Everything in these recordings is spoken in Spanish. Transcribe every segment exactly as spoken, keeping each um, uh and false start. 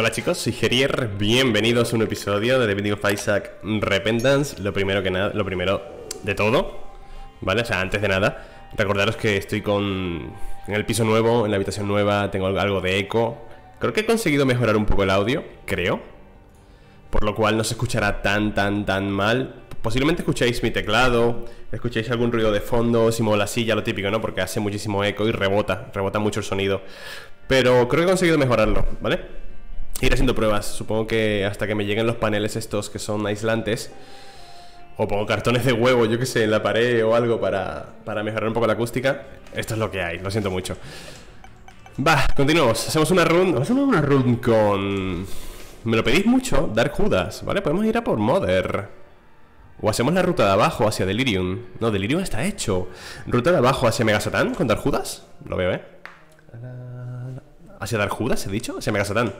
Hola chicos, soy Javier, bienvenidos a un episodio de The Binding of Isaac Repentance. Lo primero que nada, lo primero de todo, ¿vale? O sea, antes de nada, recordaros que estoy con en el piso nuevo, en la habitación nueva, tengo algo de eco. Creo que he conseguido mejorar un poco el audio, creo. Por lo cual no se escuchará tan, tan, tan mal. Posiblemente escuchéis mi teclado, escuchéis algún ruido de fondo, si muevo la silla, lo típico, ¿no? Porque hace muchísimo eco y rebota, rebota mucho el sonido. Pero creo que he conseguido mejorarlo, ¿vale? Iré haciendo pruebas, supongo que hasta que me lleguen los paneles estos que son aislantes. O pongo cartones de huevo, yo que sé, en la pared o algo para, para mejorar un poco la acústica. Esto es lo que hay, lo siento mucho. Va, continuamos, hacemos una run, vamos a hacer una run con... Me lo pedís mucho, Dark Judas, ¿vale? Podemos ir a por Mother. O hacemos la ruta de abajo hacia Delirium. No, Delirium está hecho. Ruta de abajo hacia Mega Satan con Dark Judas. Lo veo, ¿eh? ¿Hacia Dark Judas he dicho? Hacia Mega Satan.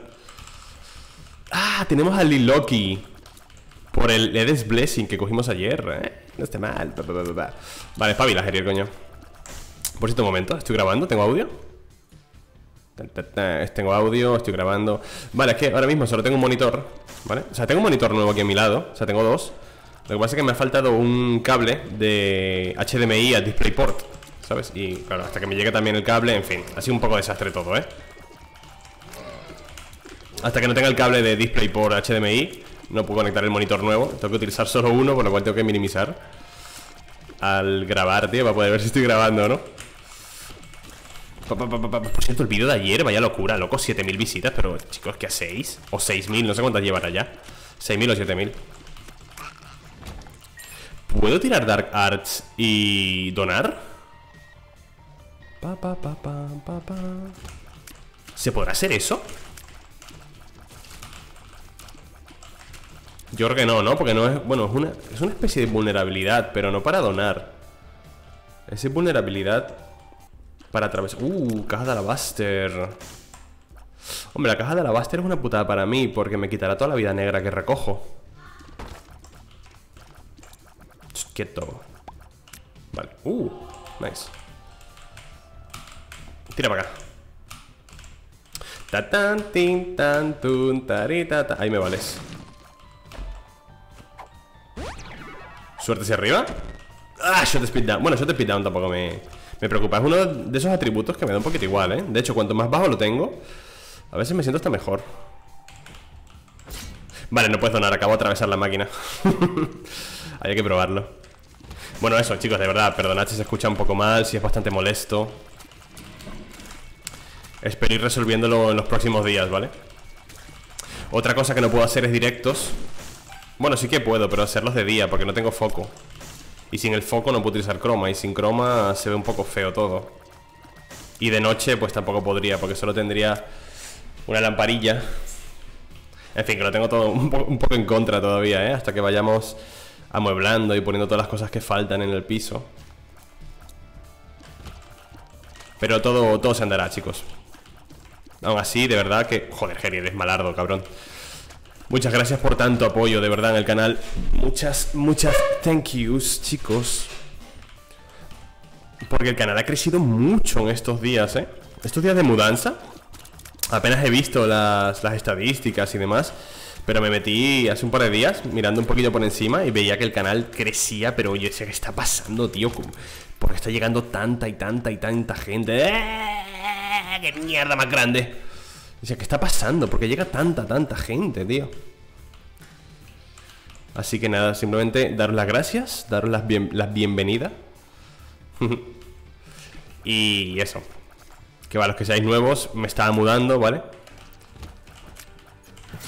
Ah, tenemos a Liloki por el Edes Blessing que cogimos ayer, ¿eh? No está mal. Vale, espabila, Javier, coño. Por cierto, un momento, estoy grabando, tengo audio. Tengo audio, estoy grabando. Vale, es que ahora mismo solo tengo un monitor, ¿vale? O sea, tengo un monitor nuevo aquí a mi lado. O sea, tengo dos. Lo que pasa es que me ha faltado un cable de H D M I a DisplayPort, ¿sabes? Y claro, hasta que me llegue también el cable, en fin, ha sido un poco desastre todo, ¿eh? Hasta que no tenga el cable de DisplayPort a H D M I, no puedo conectar el monitor nuevo. Tengo que utilizar solo uno, por lo cual tengo que minimizar al grabar, tío, para poder ver si estoy grabando o no. Por cierto, el vídeo de ayer, vaya locura, loco, siete mil visitas, pero chicos, ¿qué hacéis? O seis mil, no sé cuántas llevará ya. seis mil o siete mil. ¿Puedo tirar Dark Arts y donar? Pa, pa, pa, pa, pa, pa. ¿Se podrá hacer eso? Yo creo que no, ¿no? Porque no es... Bueno, es una, es una especie de vulnerabilidad, pero no para donar. Es vulnerabilidad para atravesar... ¡Uh! Caja de alabaster. Hombre, la caja de alabaster es una putada para mí, porque me quitará toda la vida negra que recojo. Quieto. Vale. Uh, nice. Tira para acá. Ta tan tin tan tun tarita ta. Ahí me vales. Suerte hacia arriba. Ah, shot speed down. Bueno, shot speed down tampoco me, me preocupa. Es uno de esos atributos que me da un poquito igual, ¿eh? De hecho, cuanto más bajo lo tengo, a veces me siento hasta mejor. Vale, no puedes donar. Acabo de atravesar la máquina. Hay que probarlo. Bueno, eso, chicos, de verdad, perdonad si se escucha un poco mal, si es bastante molesto. Espero ir resolviéndolo en los próximos días, ¿vale? Otra cosa que no puedo hacer es directos. Bueno, sí que puedo, pero hacerlos de día, porque no tengo foco. Y sin el foco no puedo utilizar croma, y sin croma se ve un poco feo todo. Y de noche, pues tampoco podría, porque solo tendría una lamparilla. En fin, que lo tengo todo un po- un poco en contra todavía, ¿eh? Hasta que vayamos... amueblando y poniendo todas las cosas que faltan en el piso. Pero todo, todo se andará, chicos. Aún así, de verdad que... Joder, Jerry, eres malardo, cabrón. Muchas gracias por tanto apoyo, de verdad, en el canal. Muchas, muchas thank yous, chicos. Porque el canal ha crecido mucho en estos días, ¿eh? Estos días de mudanza. Apenas he visto las, las estadísticas y demás. Pero me metí hace un par de días mirando un poquito por encima y veía que el canal crecía. Pero yo decía, ¿qué está pasando, tío? ¿Por qué está llegando tanta y tanta y tanta gente? ¡Eh! ¡Qué mierda más grande! Decía, ¿qué está pasando? ¿Por qué llega tanta, tanta gente, tío? Así que nada, simplemente daros las gracias, daros las, bien, las bienvenidas. Y eso. Que va, los que seáis nuevos, me estaba mudando, ¿vale?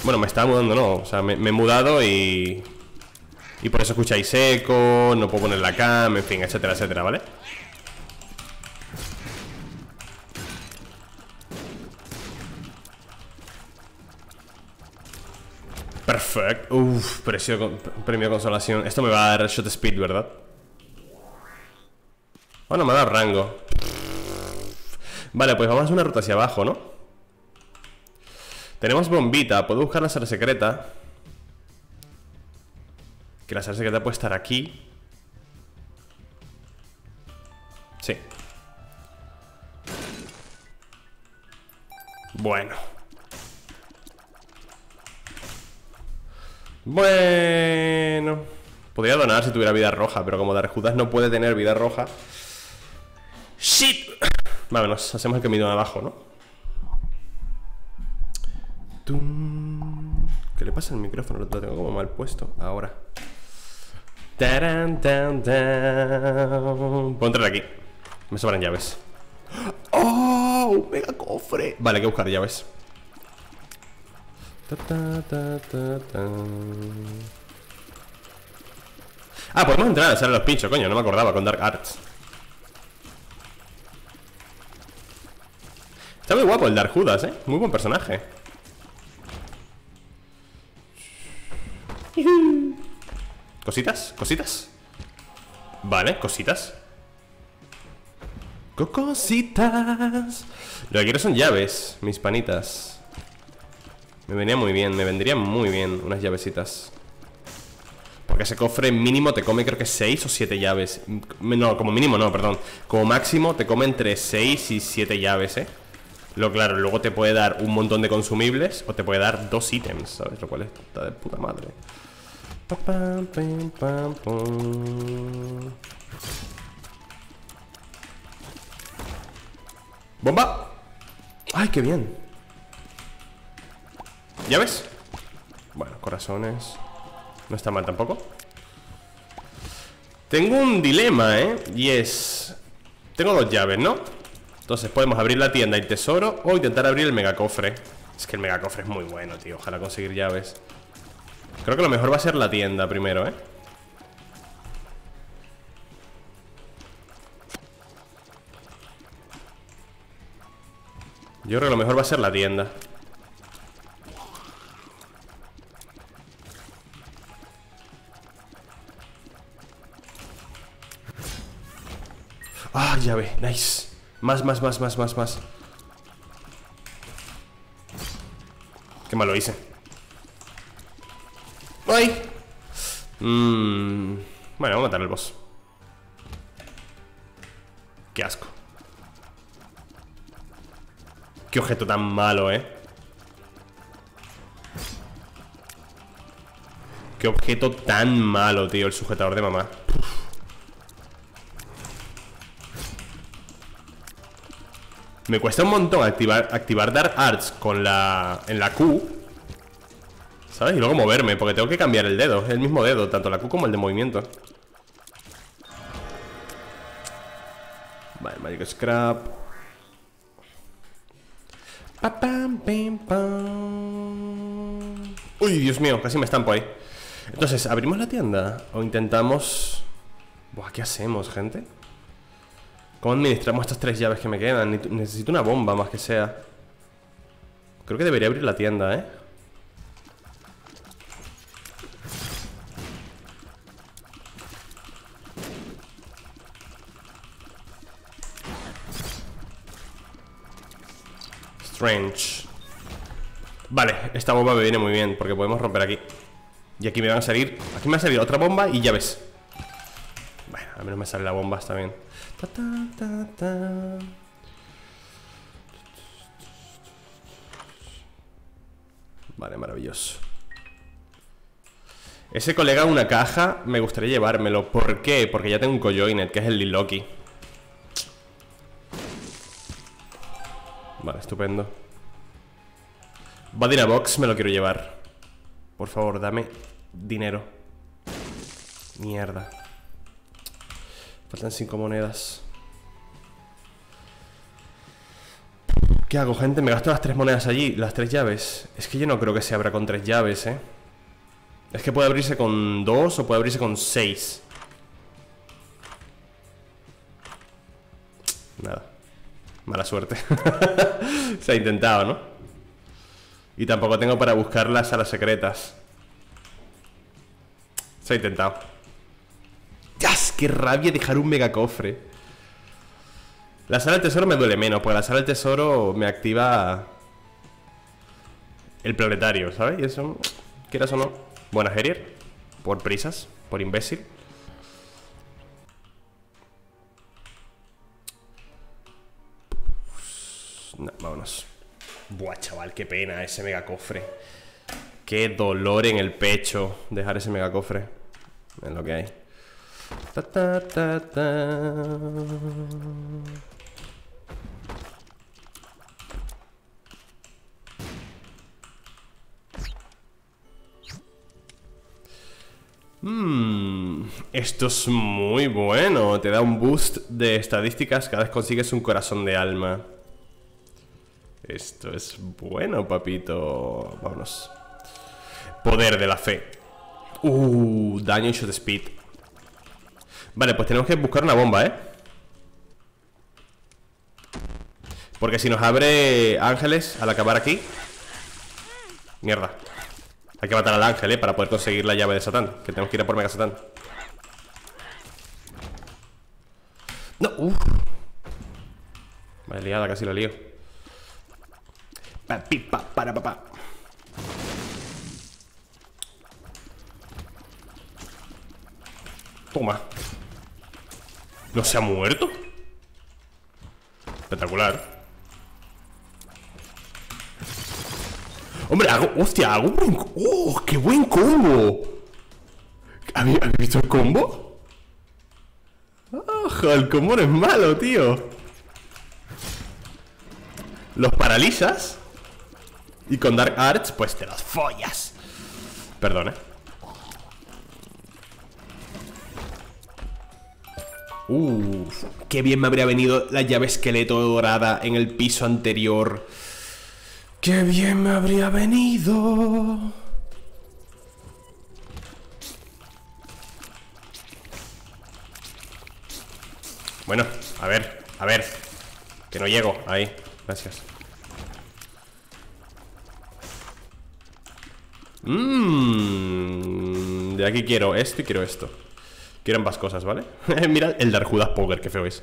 Bueno, me estaba mudando, no, o sea, me, me he mudado y... Y por eso escucháis eco, no puedo poner la cam, en fin, etcétera, etcétera, ¿vale? Perfecto, uff, premio consolación. Esto me va a dar shot speed, ¿verdad? Bueno, me ha dado rango. Vale, pues vamos a hacer una ruta hacia abajo, ¿no? Tenemos bombita, puedo buscar la sala secreta. Que la sala secreta puede estar aquí. Sí. Bueno. Bueno, podría donar si tuviera vida roja, pero como Dark Judas no puede tener vida roja. ¡Shit! Vale, nos hacemos el camino de abajo, ¿no? ¡Tum! ¿Qué le pasa al micrófono? Lo tengo como mal puesto. Ahora. ¡Tarán, tan, tan! Puedo entrar aquí. Me sobran llaves. ¡Oh! ¡Un mega cofre! Vale, hay que buscar llaves. Ta, ta, ta, ta, ta. Ah, podemos entrar a hacer los pinchos, coño. No me acordaba con Dark Arts. Está muy guapo el Dark Judas, eh. Muy buen personaje. Cositas, cositas. Vale, cositas. Cositas. Lo que quiero son llaves, mis panitas. Me venía muy bien, me vendrían muy bien unas llavecitas. Porque ese cofre mínimo te come creo que seis o siete llaves. No, como mínimo no, perdón. Como máximo te come entre seis y siete llaves, eh. Lo claro, luego te puede dar un montón de consumibles o te puede dar dos ítems, ¿sabes? Lo cual está de puta madre. Pa, pa, pim, pam, pum. ¡Bomba! ¡Ay, qué bien! ¿Llaves? Bueno, corazones. No está mal tampoco. Tengo un dilema, ¿eh? Y es... Tengo dos llaves, ¿no? Entonces podemos abrir la tienda y el tesoro o intentar abrir el megacofre. Es que el megacofre es muy bueno, tío. Ojalá conseguir llaves. Creo que lo mejor va a ser la tienda primero, ¿eh? Yo creo que lo mejor va a ser la tienda. Ah, llave, nice. Más, más, más, más, más, más. Qué mal lo hice. ¡Ay! Mm, bueno, vamos a matar al boss. Qué asco. Qué objeto tan malo, eh. Qué objeto tan malo, tío. El sujetador de mamá. Me cuesta un montón activar, activar Dark Arts con la, en la Q, ¿sabes? Y luego moverme, porque tengo que cambiar el dedo. Es el mismo dedo, tanto la Q como el de movimiento. Vale, Magic Scrap. Pa, pam, pim, pam. Uy, Dios mío, casi me estampo ahí. Entonces, ¿abrimos la tienda? ¿O intentamos...? Buah, ¿qué hacemos, gente? ¿Cómo administramos estas tres llaves que me quedan? Necesito una bomba más que sea. Creo que debería abrir la tienda, ¿eh? Strange. Vale, esta bomba me viene muy bien porque podemos romper aquí. Y aquí me van a salir... Aquí me va a salir otra bomba y llaves. Bueno, al menos me sale la bomba, está bien. Ta, ta, ta, ta. Vale, maravilloso. Ese colega una caja me gustaría llevármelo. ¿Por qué? Porque ya tengo un cojoinet, que es el Liloki. Vale, estupendo. Body in a box me lo quiero llevar. Por favor, dame dinero. Mierda. Faltan cinco monedas. ¿Qué hago, gente? Me gasto las tres monedas allí, las tres llaves. Es que yo no creo que se abra con tres llaves, ¿eh? Es que puede abrirse con dos o puede abrirse con seis. Nada. Mala suerte. Se ha intentado, ¿no? Y tampoco tengo para buscar las alas secretas. Se ha intentado. ¡Qué rabia dejar un mega cofre! La sala del tesoro me duele menos, porque la sala del tesoro me activa el planetario, ¿sabes? Y eso, quieras o no. Buenas, Gerier. Por prisas, por imbécil. No, vámonos. Buah, chaval, qué pena ese mega cofre. Qué dolor en el pecho dejar ese mega cofre. Es lo que hay. Ta, ta, ta, ta. Hmm, esto es muy bueno. Te da un boost de estadísticas cada vez consigues un corazón de alma. Esto es bueno, papito. Vámonos. Poder de la fe. Uh, daño y shot speed. Vale, pues tenemos que buscar una bomba, ¿eh? Porque si nos abre ángeles al acabar aquí. Mierda. Hay que matar al ángel, ¿eh? Para poder conseguir la llave de Satán. Que tenemos que ir a por Mega Satán. No, uff. Vale, liada, casi la lío. Pa, pi, pa, para, pa, pa. Toma. ¿No se ha muerto? Espectacular. Hombre, hago... Hostia, hago un buen... ¡Oh, qué buen combo! ¿Habéis visto el combo? ¡Ojo, el combo no es malo, tío! Los paralizas. Y con Dark Arts, pues te los follas. Perdón, eh. Uff, qué bien me habría venido la llave esqueleto dorada en el piso anterior. Qué bien me habría venido. Bueno, a ver, a ver. Que no llego, ahí, gracias. Mmm, de aquí quiero esto y quiero esto. Quiero ambas cosas, ¿vale? Mira el Dark Judas Poker, qué feo es.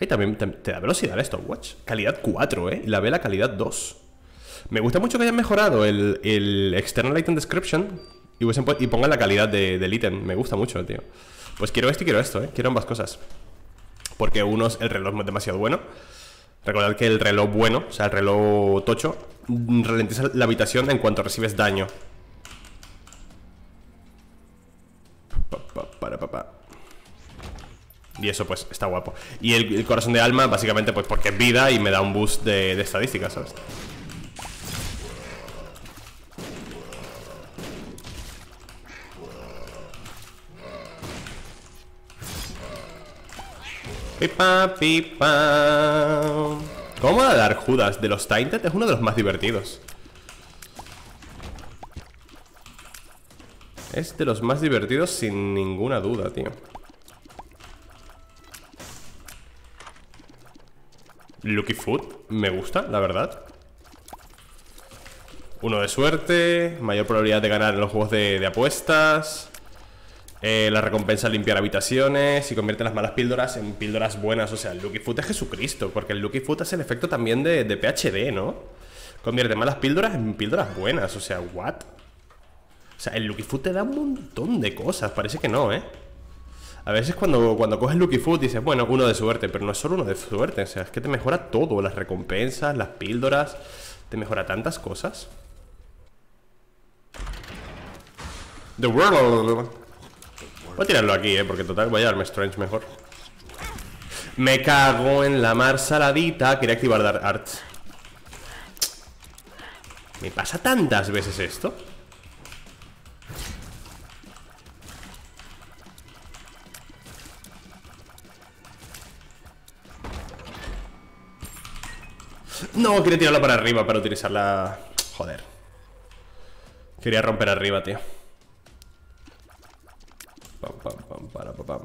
Ahí también te, te da velocidad el stopwatch. Calidad cuatro, ¿eh? Y la vela calidad dos. Me gusta mucho que hayan mejorado el, el External Item Description y, y pongan la calidad de, del ítem. Me gusta mucho, tío. Pues quiero esto y quiero esto, ¿eh? Quiero ambas cosas. Porque uno es el reloj demasiado bueno. Recordad que el reloj bueno, o sea, el reloj tocho, ralentiza la habitación en cuanto recibes daño. Y eso pues está guapo. Y el, el corazón de alma básicamente pues porque es vida y me da un boost de, de estadísticas, ¿sabes? Pipa, pipa. ¿Cómo va a dar Judas? De los Tainted es uno de los más divertidos. Es de los más divertidos sin ninguna duda, tío. Lucky Food, me gusta, la verdad. Uno de suerte, mayor probabilidad de ganar en los juegos de, de apuestas. eh, La recompensa limpiar habitaciones y convierte las malas píldoras en píldoras buenas. O sea, el Lucky Food es Jesucristo. Porque el Lucky Food es el efecto también de, de P H D, ¿no? Convierte malas píldoras en píldoras buenas, o sea, what? O sea, el Lucky Food te da un montón de cosas. Parece que no, ¿eh? A veces cuando, cuando coges Lucky Food dices, bueno, uno de suerte. Pero no es solo uno de suerte. O sea, es que te mejora todo. Las recompensas, las píldoras. Te mejora tantas cosas. The World. Voy a tirarlo aquí, ¿eh? Porque total, voy a darme Strange mejor. Me cago en la mar saladita. Quería activar Dark Arts. ¿Me pasa tantas veces esto? No, quería tirarla para arriba para utilizarla. Joder. Quería romper arriba, tío. Pam, pam, pam, para, pam, pam.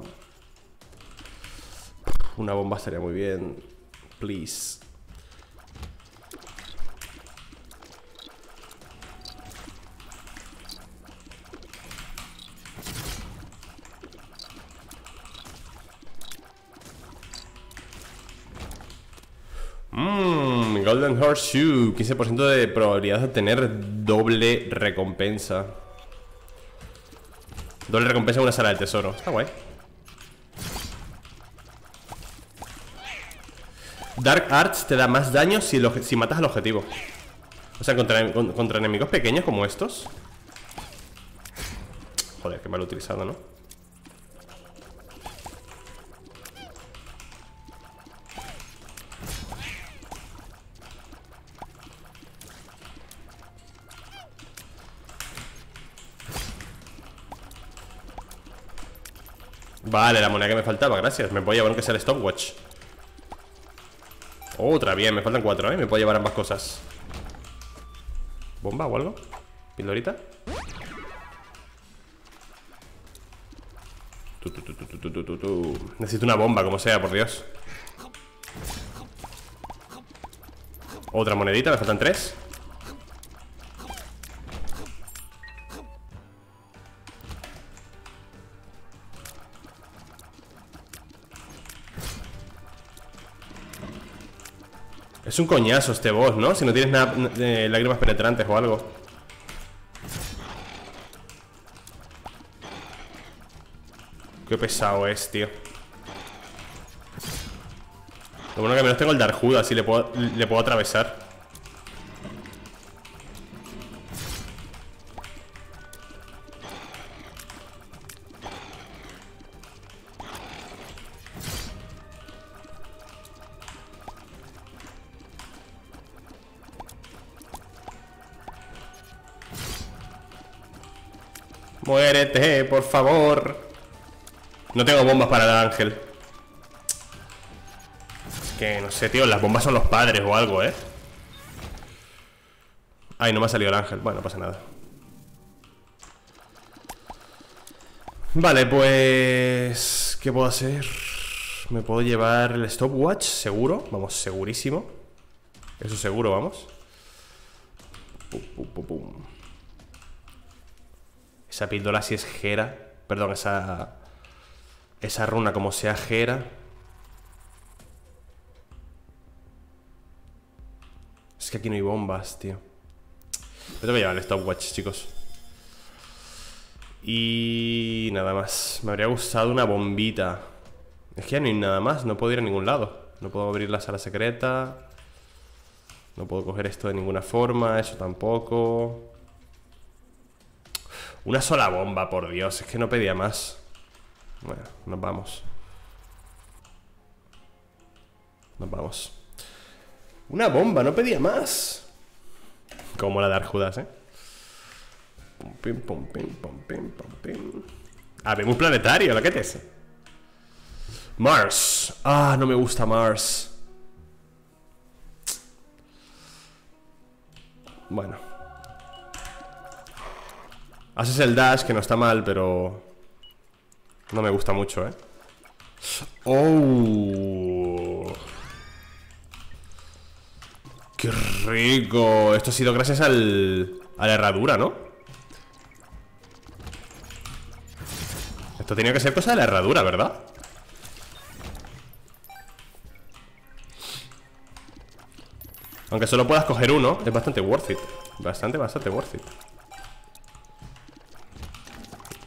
Una bomba estaría muy bien. Please. Mmm, Golden Horseshoe, quince por ciento de probabilidad de obtener doble recompensa. Doble recompensa en una sala del tesoro. Está guay. Dark Arts te da más daño si, si matas al objetivo. O sea, contra, contra enemigos pequeños como estos. Joder, qué mal utilizado, ¿no? Vale, la moneda que me faltaba, gracias. Me puedo llevar aunque sea el stopwatch. Otra bien, me faltan cuatro, ¿eh? Me puedo llevar ambas cosas. ¿Bomba o algo? ¿Pildorita? Tu, tu, tu, tu, tu, tu, tu, tu. Necesito una bomba, como sea, por Dios. Otra monedita, me faltan tres. Es un coñazo este boss, ¿no? Si no tienes nada de lágrimas penetrantes o algo. Qué pesado es, tío. Lo bueno que al menos tengo el Dark Judas, así le puedo, le puedo atravesar. Muérete, por favor. No tengo bombas para dar, Ángel. Es que, no sé, tío, las bombas son los padres o algo, ¿eh? Ay, no me ha salido el Ángel. Bueno, no pasa nada. Vale, pues... ¿qué puedo hacer? ¿Me puedo llevar el stopwatch? Seguro, vamos, segurísimo. Eso seguro, vamos. Pum, pum, pum, pum. Esa píldora si es Gera. Perdón, esa... esa runa como sea Gera. Es que aquí no hay bombas, tío. Yo tengo que llevar el stopwatch, chicos. Y... nada más. Me habría gustado una bombita. Es que ya no hay nada más. No puedo ir a ningún lado. No puedo abrir la sala secreta. No puedo coger esto de ninguna forma. Eso tampoco. Una sola bomba, por Dios. Es que no pedía más. Bueno, nos vamos. Nos vamos. Una bomba, no pedía más. Como la de Dark Judas, ¿eh? Pum, pim, pum, pim, pum, pim, pum, pim. Ah, vemos un planetario, ¿lo que es? Mars. Ah, no me gusta Mars. Bueno. Haces el dash, que no está mal, pero... no me gusta mucho, ¿eh? ¡Oh! ¡Qué rico! Esto ha sido gracias al... a la herradura, ¿no? Esto tenía que ser cosa de la herradura, ¿verdad? Aunque solo puedas coger uno, es bastante worth it. Bastante, bastante worth it.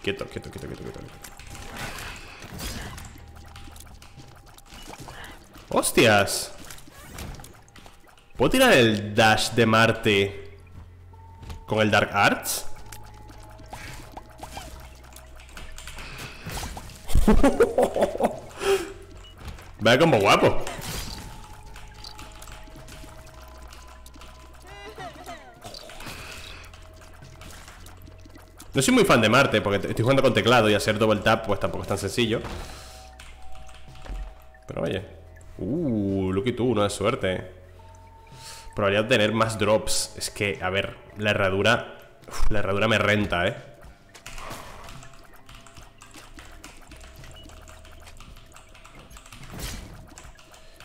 Quieto, quieto, quieto, quieto, quieto. ¡Hostias! ¿Puedo tirar el dash de Marte con el Dark Arts? Vaya combo guapo. No soy muy fan de Marte, porque estoy jugando con teclado y hacer double tap pues tampoco es tan sencillo. Pero oye. Uh, Lucky tú, no de suerte. Probabilidad de tener más drops. Es que, a ver, la herradura. Uf, la herradura me renta, eh.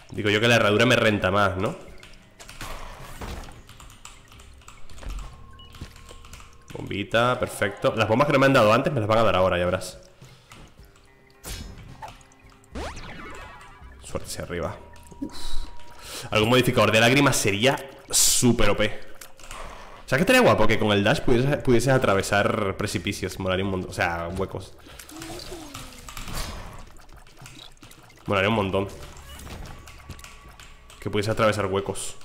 Digo yo que la herradura me renta más, ¿no? Bombita, perfecto. Las bombas que no me han dado antes me las van a dar ahora, ya verás. Suerte hacia arriba. Uf. Algún modificador de lágrimas sería súper O P. O sea, que estaría guapo que con el dash pudieses, pudieses atravesar precipicios. Molaría un montón. O sea, huecos. Molaría un montón. Que pudiese atravesar huecos.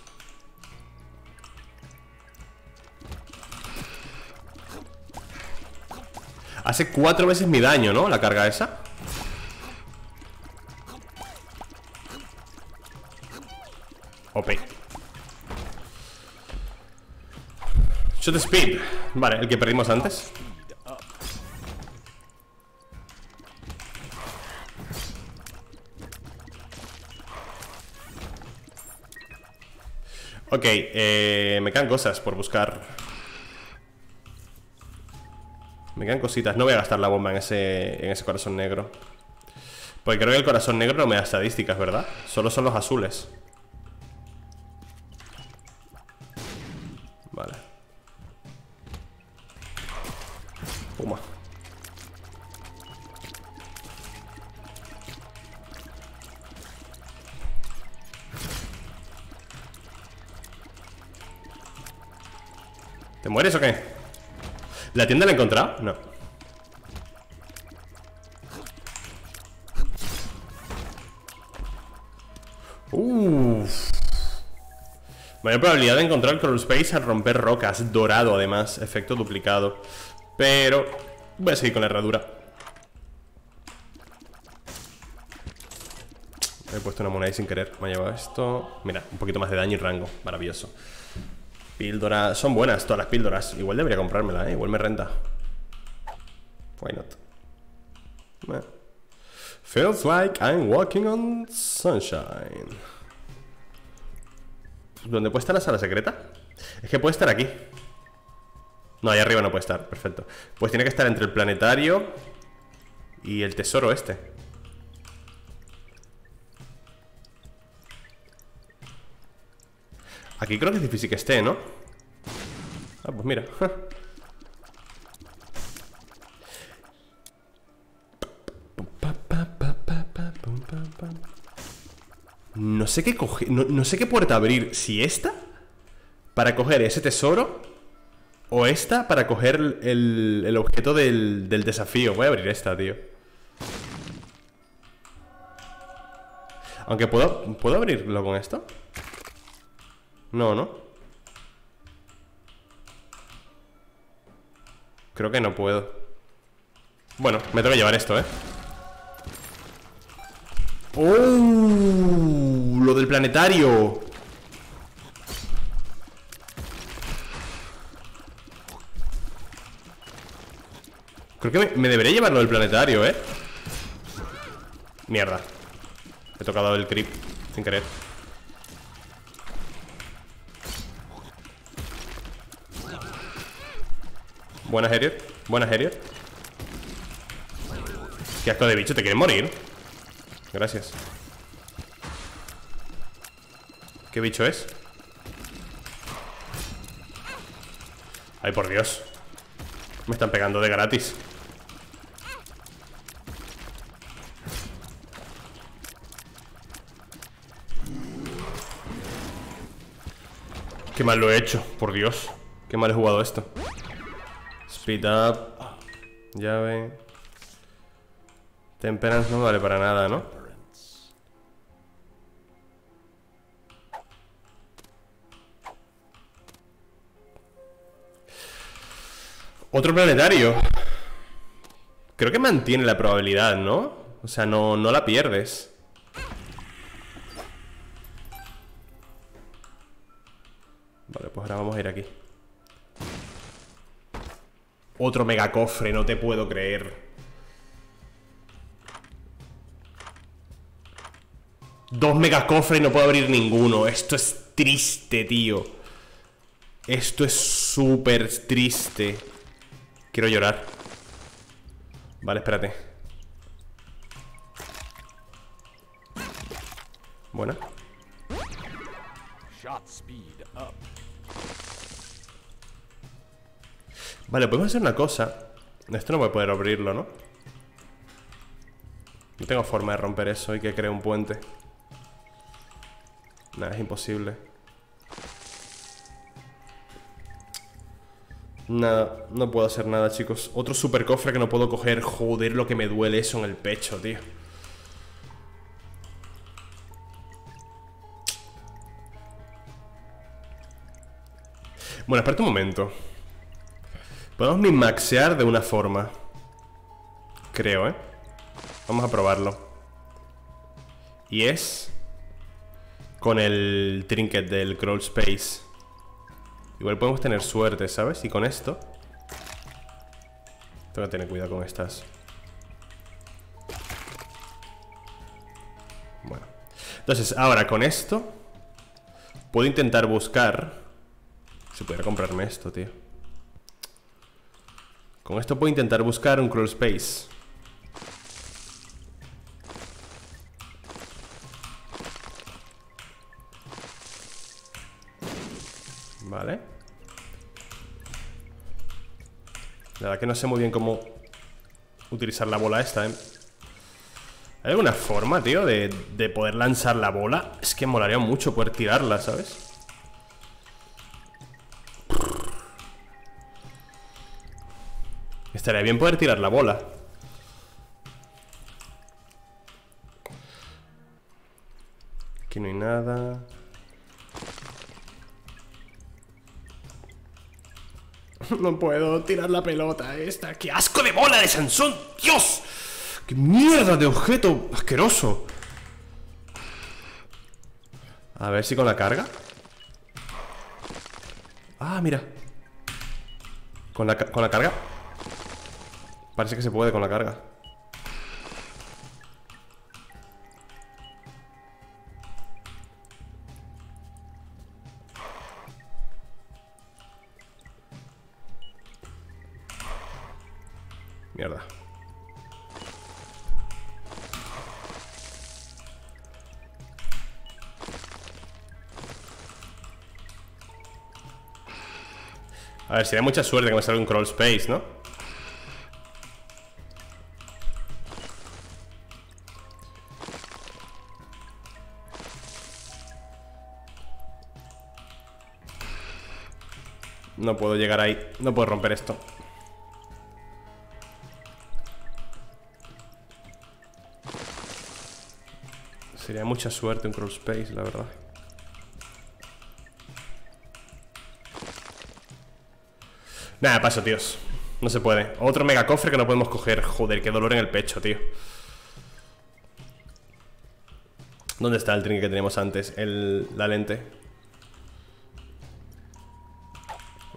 Hace cuatro veces mi daño, ¿no? La carga esa. O P. Shot speed. Vale, el que perdimos antes. Ok, eh, me quedan cosas por buscar. Me quedan cositas. No voy a gastar la bomba en ese, en ese corazón negro, porque creo que el corazón negro no me da estadísticas, ¿verdad? Solo son los azules. Vale. Puma. ¿Te mueres o qué? ¿La tienda la he encontrado? No. Uff. Mayor probabilidad de encontrar el crawl space al romper rocas. Dorado, además. Efecto duplicado. Pero voy a seguir con la herradura. He puesto una moneda y sin querer me ha llevado esto. Mira, un poquito más de daño y rango. Maravilloso. Píldoras, son buenas todas las píldoras. Igual debería comprármela, ¿eh? Igual me renta. Why not? Nah. Feels like I'm walking on sunshine. ¿Dónde puede estar la sala secreta? Es que puede estar aquí. No, ahí arriba no puede estar, perfecto. Pues tiene que estar entre el planetario y el tesoro este. Aquí creo que es difícil que esté, ¿no? Ah, pues mira. No sé qué coger, no, no sé qué puerta abrir. Si esta, para coger ese tesoro, o esta, para coger el, el objeto del, del desafío. Voy a abrir esta, tío. Aunque puedo, ¿puedo abrirlo con esto? No, ¿no? Creo que no puedo. Bueno, me tengo que llevar esto, ¿eh? ¡Oh! Lo del planetario. Creo que me, me debería llevar lo del planetario, ¿eh? Mierda. He tocado el creep sin querer. Buenas, Heriot. Buenas, Heriot. Qué asco de bicho, te quieres morir. Gracias. ¿Qué bicho es? Ay, por Dios. Me están pegando de gratis. Qué mal lo he hecho, por Dios. Qué mal he jugado esto. Speed up. Llave. Temperance no vale para nada, ¿no? Otro planetario. Creo que mantiene la probabilidad, ¿no? O sea, no, no la pierdes. Vale, pues ahora vamos a ir aquí. Otro mega cofre, no te puedo creer. Dos mega cofres y no puedo abrir ninguno. Esto es triste, tío. Esto es súper triste. Quiero llorar. Vale, espérate. Buena. Shot speed up. Vale, podemos hacer una cosa. Esto no voy a poder abrirlo, ¿no? No tengo forma de romper eso y que cree un puente. Nada, es imposible. Nada, no puedo hacer nada, chicos. Otro super cofre que no puedo coger. Joder, lo que me duele eso en el pecho, tío. Bueno, espérate un momento. Podemos min-maxear de una forma. Creo, ¿eh? Vamos a probarlo. Y es... con el trinket del crawl space. Igual podemos tener suerte, ¿sabes? Y con esto... tengo que tener cuidado con estas. Bueno. Entonces, ahora con esto... puedo intentar buscar... si pudiera comprarme esto, tío. Con esto puedo intentar buscar un crawl space. Vale. La verdad que no sé muy bien cómo utilizar la bola esta, ¿eh? ¿Hay alguna forma, tío, de, de poder lanzar la bola? Es que molaría mucho poder tirarla, ¿sabes? Estaría bien poder tirar la bola. Aquí no hay nada. No puedo tirar la pelota esta. ¡Qué asco de bola de Sansón! ¡Dios! ¡Qué mierda de objeto asqueroso! A ver si con la carga. Ah, mira. Con la, con la carga. Parece que se puede con la carga. Mierda. A ver, sería mucha suerte que me salga un crawl space, ¿no? No puedo llegar ahí. No puedo romper esto. Sería mucha suerte un crawl space, la verdad. Nada, paso, tíos. No se puede. Otro mega cofre que no podemos coger. Joder, qué dolor en el pecho, tío. ¿Dónde está el trinque que teníamos antes? El, la lente.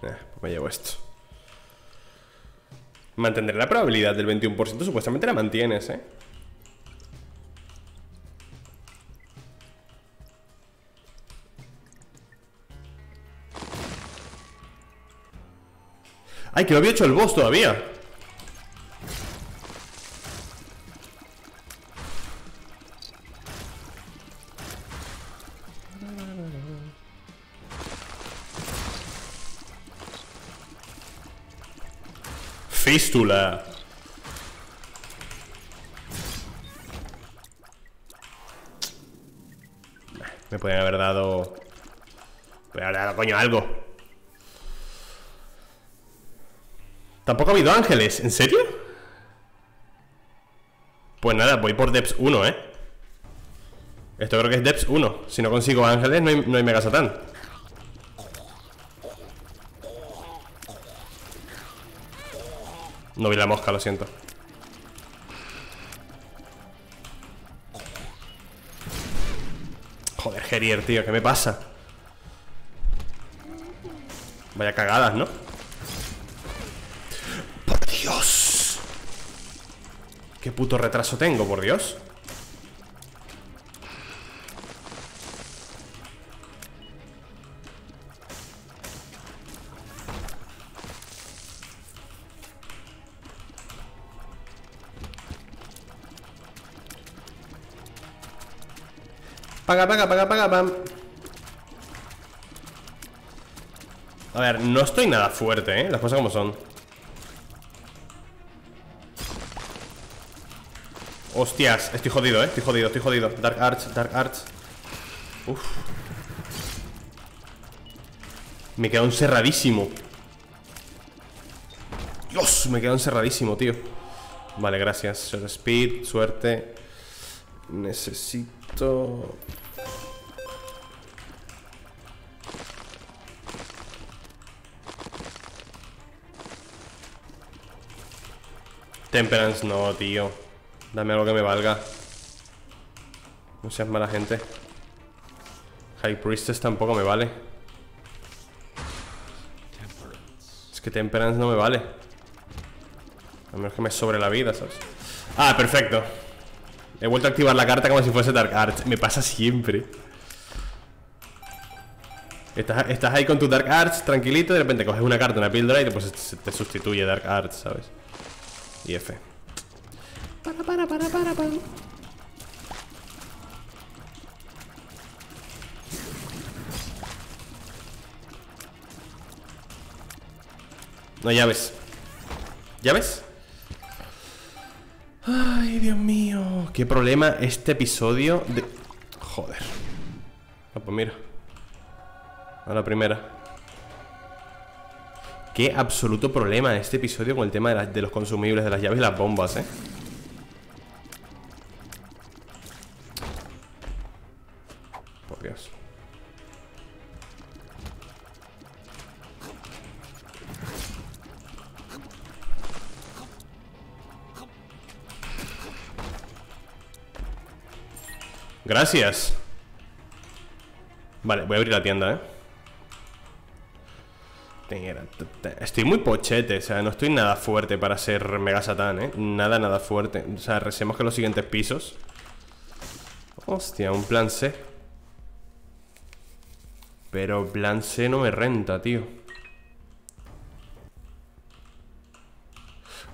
Eh, pues me llevo esto. Mantener la probabilidad del veintiuno por ciento. Supuestamente la mantienes, ¿eh? ¡Ay, que no había hecho el boss todavía! ¡Fístula! Me podrían haber dado... me podrían haber dado, coño, algo. Tampoco ha habido ángeles, ¿en serio? Pues nada, voy por Depths uno, ¿eh? Esto creo que es Depths uno. Si no consigo ángeles, no hay, no hay Mega Satan. No vi la mosca, lo siento. Joder, Gridier, tío, ¿qué me pasa? Vaya cagadas, ¿no? Dios. Qué puto retraso tengo, por Dios. Paga, paga, paga, paga, pam. A ver, no estoy nada fuerte, ¿eh? Las cosas como son. Hostias, estoy jodido, eh, estoy jodido, estoy jodido. Dark Arts, Dark Arts. Uf. Me quedo encerradísimo. Dios, me quedo encerradísimo, tío. Vale, gracias. Short speed, suerte. Necesito... Temperance no, tío. Dame algo que me valga. No seas mala gente. High Priestess tampoco me vale. Es que Temperance no me vale. A menos que me sobre la vida, ¿sabes? Ah, perfecto. He vuelto a activar la carta como si fuese Dark Arts. Me pasa siempre. Estás, estás ahí con tu Dark Arts, tranquilito. De repente coges una carta, una píldora, y después te, te sustituye Dark Arts, ¿sabes? Y F. Para, para, para, para, para. No, llaves. ¿Llaves? Ay, Dios mío. Qué problema este episodio de... Joder. Ah, pues mira. A la primera. Qué absoluto problema este episodio con el tema de, la, de los consumibles, de las llaves y las bombas, eh. Por Dios. Gracias. Vale, voy a abrir la tienda, eh. Estoy muy pochete, o sea, no estoy nada fuerte para ser Mega Satan, ¿eh? Nada, nada fuerte. O sea, recemos que los siguientes pisos. Hostia, un plan C. Pero plan C no me renta, tío.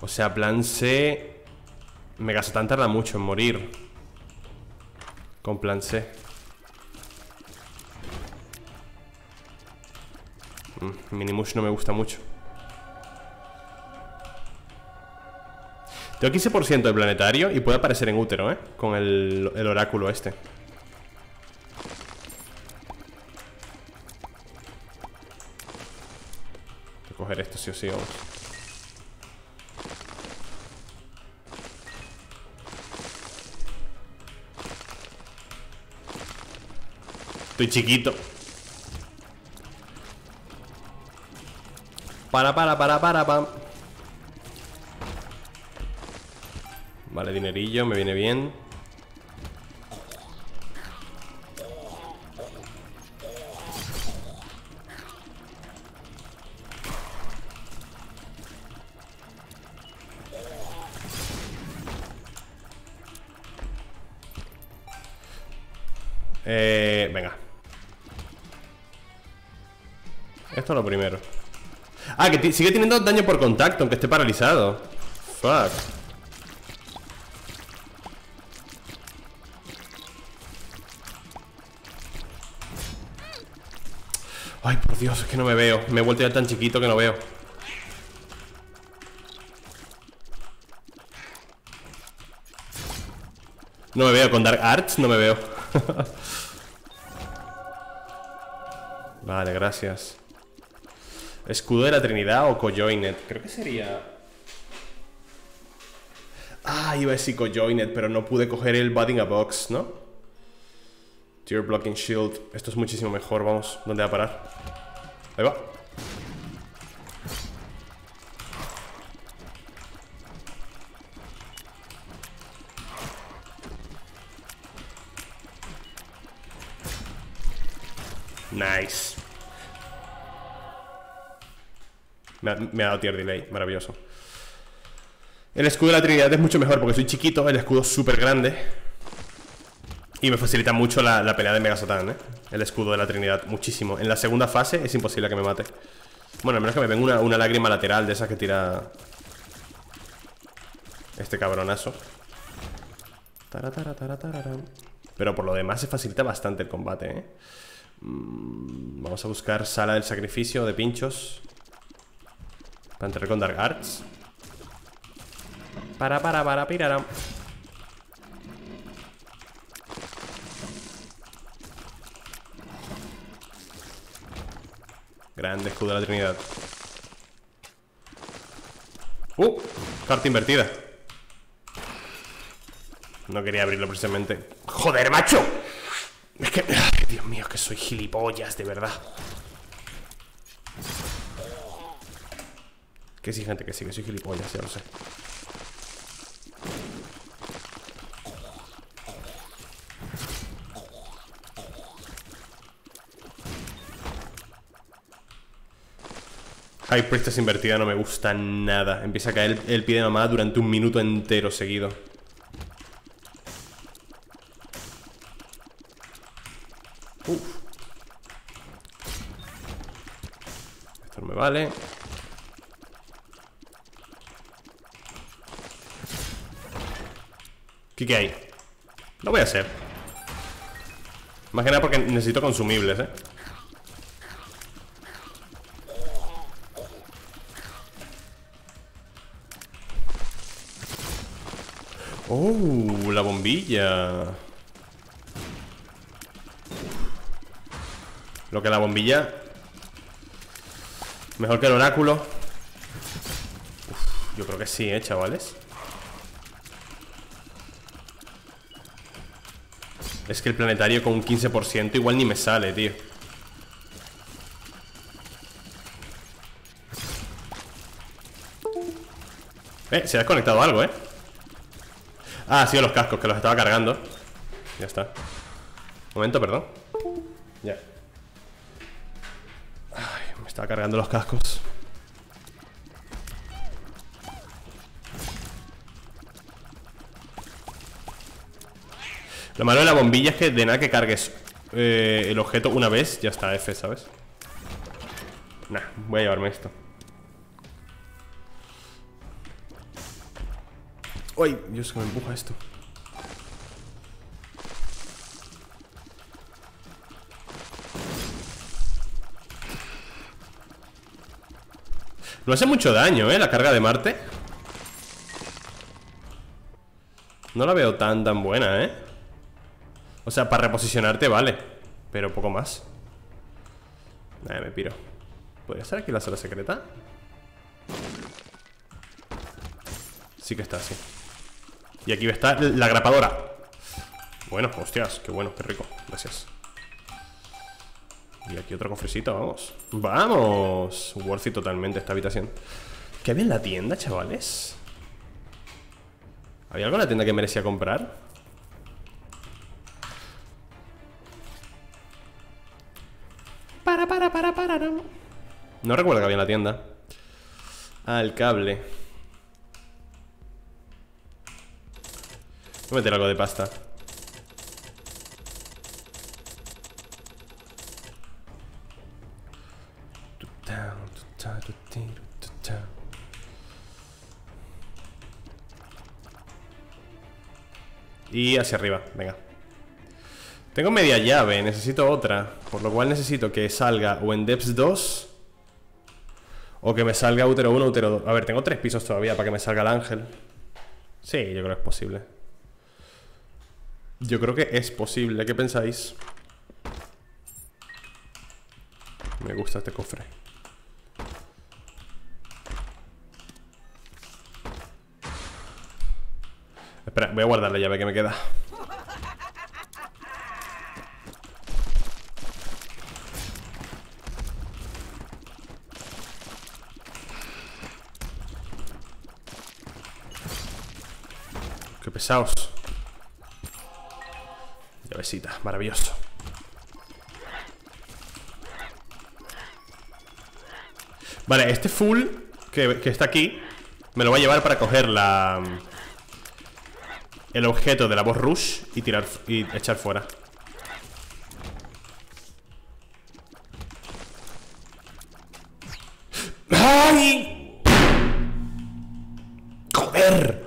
O sea, plan C... Mega Satan tarda mucho en morir. Con plan C. Minimush no me gusta mucho. Tengo quince por ciento de planetario y puede aparecer en útero, ¿eh? Con el, el oráculo este. Voy a coger esto sí o sí, vamos. Estoy chiquito. Para, para, para, para, pam. Vale, dinerillo, me viene bien. Eh, venga. Esto es lo primero. Ah, que sigue teniendo daño por contacto, aunque esté paralizado. Fuck. Ay, por Dios, es que no me veo. Me he vuelto ya tan chiquito que no veo. No me veo, con Dark Arts no me veo. Vale, gracias. Escudo de la Trinidad o Cojoined. Creo que sería... Ah, iba a decir Cojoined, pero no pude coger el Budding a Box, ¿no? Tear Blocking Shield. Esto es muchísimo mejor, vamos. ¿Dónde va a parar? Ahí va. Nice. Me ha, me ha dado tier delay, maravilloso. El escudo de la Trinidad es mucho mejor porque soy chiquito, el escudo es súper grande. Y me facilita mucho la, la pelea de Mega Satan, ¿eh? El escudo de la Trinidad, muchísimo. En la segunda fase es imposible que me mate. Bueno, al menos que me venga una, una lágrima lateral de esas que tira este cabronazo. Pero por lo demás se facilita bastante el combate, ¿eh? Vamos a buscar sala del sacrificio de pinchos. Para entrar con Dark Arts. Para, para, para, pirara. Grande escudo de la Trinidad. Uh, carta invertida. No quería abrirlo precisamente. ¡Joder, macho! Es que... Ay, Dios mío, que soy gilipollas, de verdad. Que sí, gente, que sí, que soy gilipollas, ya lo sé. High Priestess invertida no me gusta nada. Empieza a caer el, el pie de mamá durante un minuto entero seguido. Uf. Esto no me vale. ¿Qué, qué hay? Lo voy a hacer. Más que nada porque necesito consumibles, eh. Oh, la bombilla. Lo que la bombilla. Mejor que el oráculo. Uf, yo creo que sí, eh, chavales. Es que el planetario con un quince por ciento igual ni me sale, tío. Eh, se ha desconectado algo, eh. Ah, ha sido los cascos, que los estaba cargando. Ya está. Un momento, perdón. Ya. Ay, me estaba cargando los cascos. Lo malo de la bombilla es que de nada que cargues eh, el objeto una vez, ya está, F, ¿sabes? Nah, voy a llevarme esto. ¡Ay! Dios, que me empuja esto. No hace mucho daño, ¿eh? La carga de Marte. No la veo tan, tan buena, ¿eh? O sea, para reposicionarte vale, pero poco más. Nada, me piro. ¿Podría estar aquí la sala secreta? Sí que está, sí. Y aquí está la grapadora. Bueno, hostias, qué bueno, qué rico. Gracias. Y aquí otra cofrecita, vamos. ¡Vamos! Worthy totalmente esta habitación. ¿Qué había en la tienda, chavales? ¿Había algo en la tienda que merecía comprar? Para, para, para, para, no. No recuerdo que había en la tienda. Ah, el cable. Voy a meter algo de pasta. Y hacia arriba, venga. Tengo media llave, necesito otra. Por lo cual necesito que salga o en Depths dos o que me salga Útero uno, Útero dos. A ver, tengo tres pisos todavía para que me salga el ángel. Sí, yo creo que es posible. Yo creo que es posible, ¿qué pensáis? Me gusta este cofre. Espera, voy a guardar la llave que me queda. Pesaos. Llavecita, maravilloso. Vale, este full que, que está aquí me lo va a llevar para coger la el objeto de la voz rush y tirar y echar fuera. ¡Ay! ¡Joder!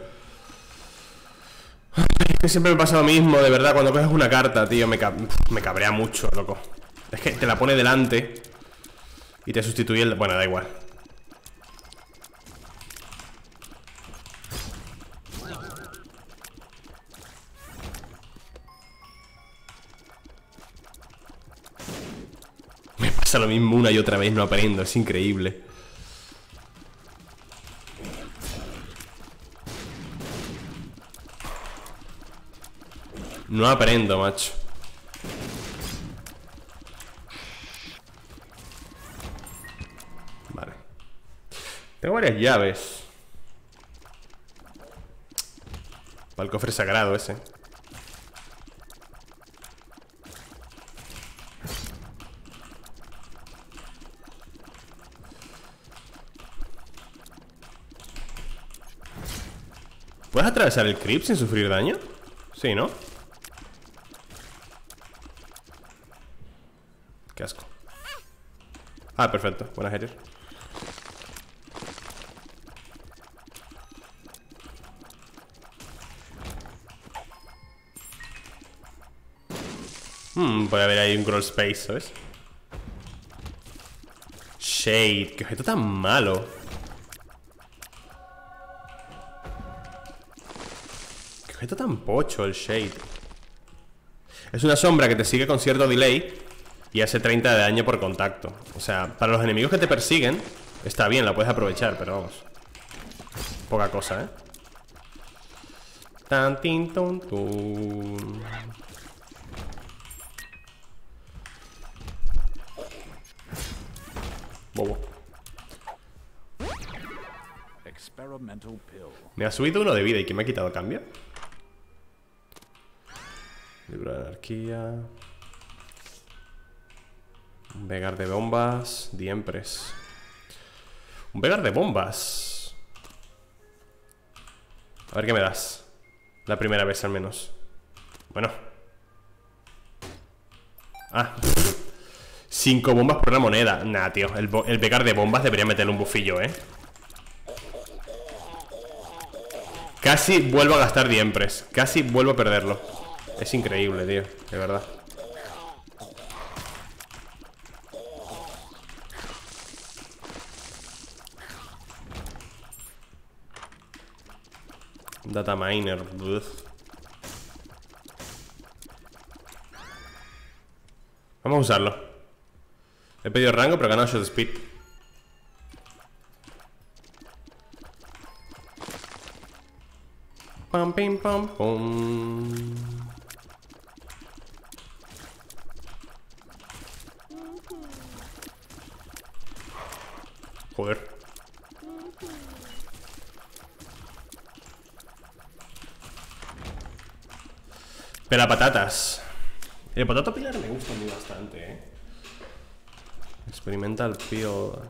Siempre me pasa lo mismo, de verdad, cuando coges una carta, tío, me, cab me cabrea mucho, loco. Es que te la pone delante y te sustituye el... Bueno, da igual. Me pasa lo mismo una y otra vez, no aprendo, es increíble. No aprendo, macho. Vale. Tengo varias llaves. Para el cofre sagrado ese. ¿Podrás atravesar el creep sin sufrir daño? Sí, ¿no? Qué asco. Ah, perfecto. Buenas, Heather. Hmm, puede haber ahí un crawl space, ¿sabes? Shade, qué objeto tan malo. Qué objeto tan pocho el Shade. Es una sombra que te sigue con cierto delay y hace treinta de daño por contacto. O sea, para los enemigos que te persiguen está bien, la puedes aprovechar, pero vamos, poca cosa, ¿eh? Tan tin ton tun. Bobo. Me ha subido uno de vida. ¿Y quién me ha quitado a cambio? Libro de anarquía. Un Vegar de bombas. The Empress. Un Vegar de bombas. A ver qué me das. La primera vez al menos. Bueno. Ah. Cinco bombas por una moneda. Nah, tío, el, el Vegar de bombas debería meterle un bufillo, eh. Casi vuelvo a gastar The Empress. Casi vuelvo a perderlo. Es increíble, tío, de verdad. Data miner. Uf. Vamos a usarlo. He pedido rango, pero he ganado shot speed. Pam, pim, pam, pum. Joder. Pela patatas. El patata pilar me gusta muy bastante, eh. Experimental pío.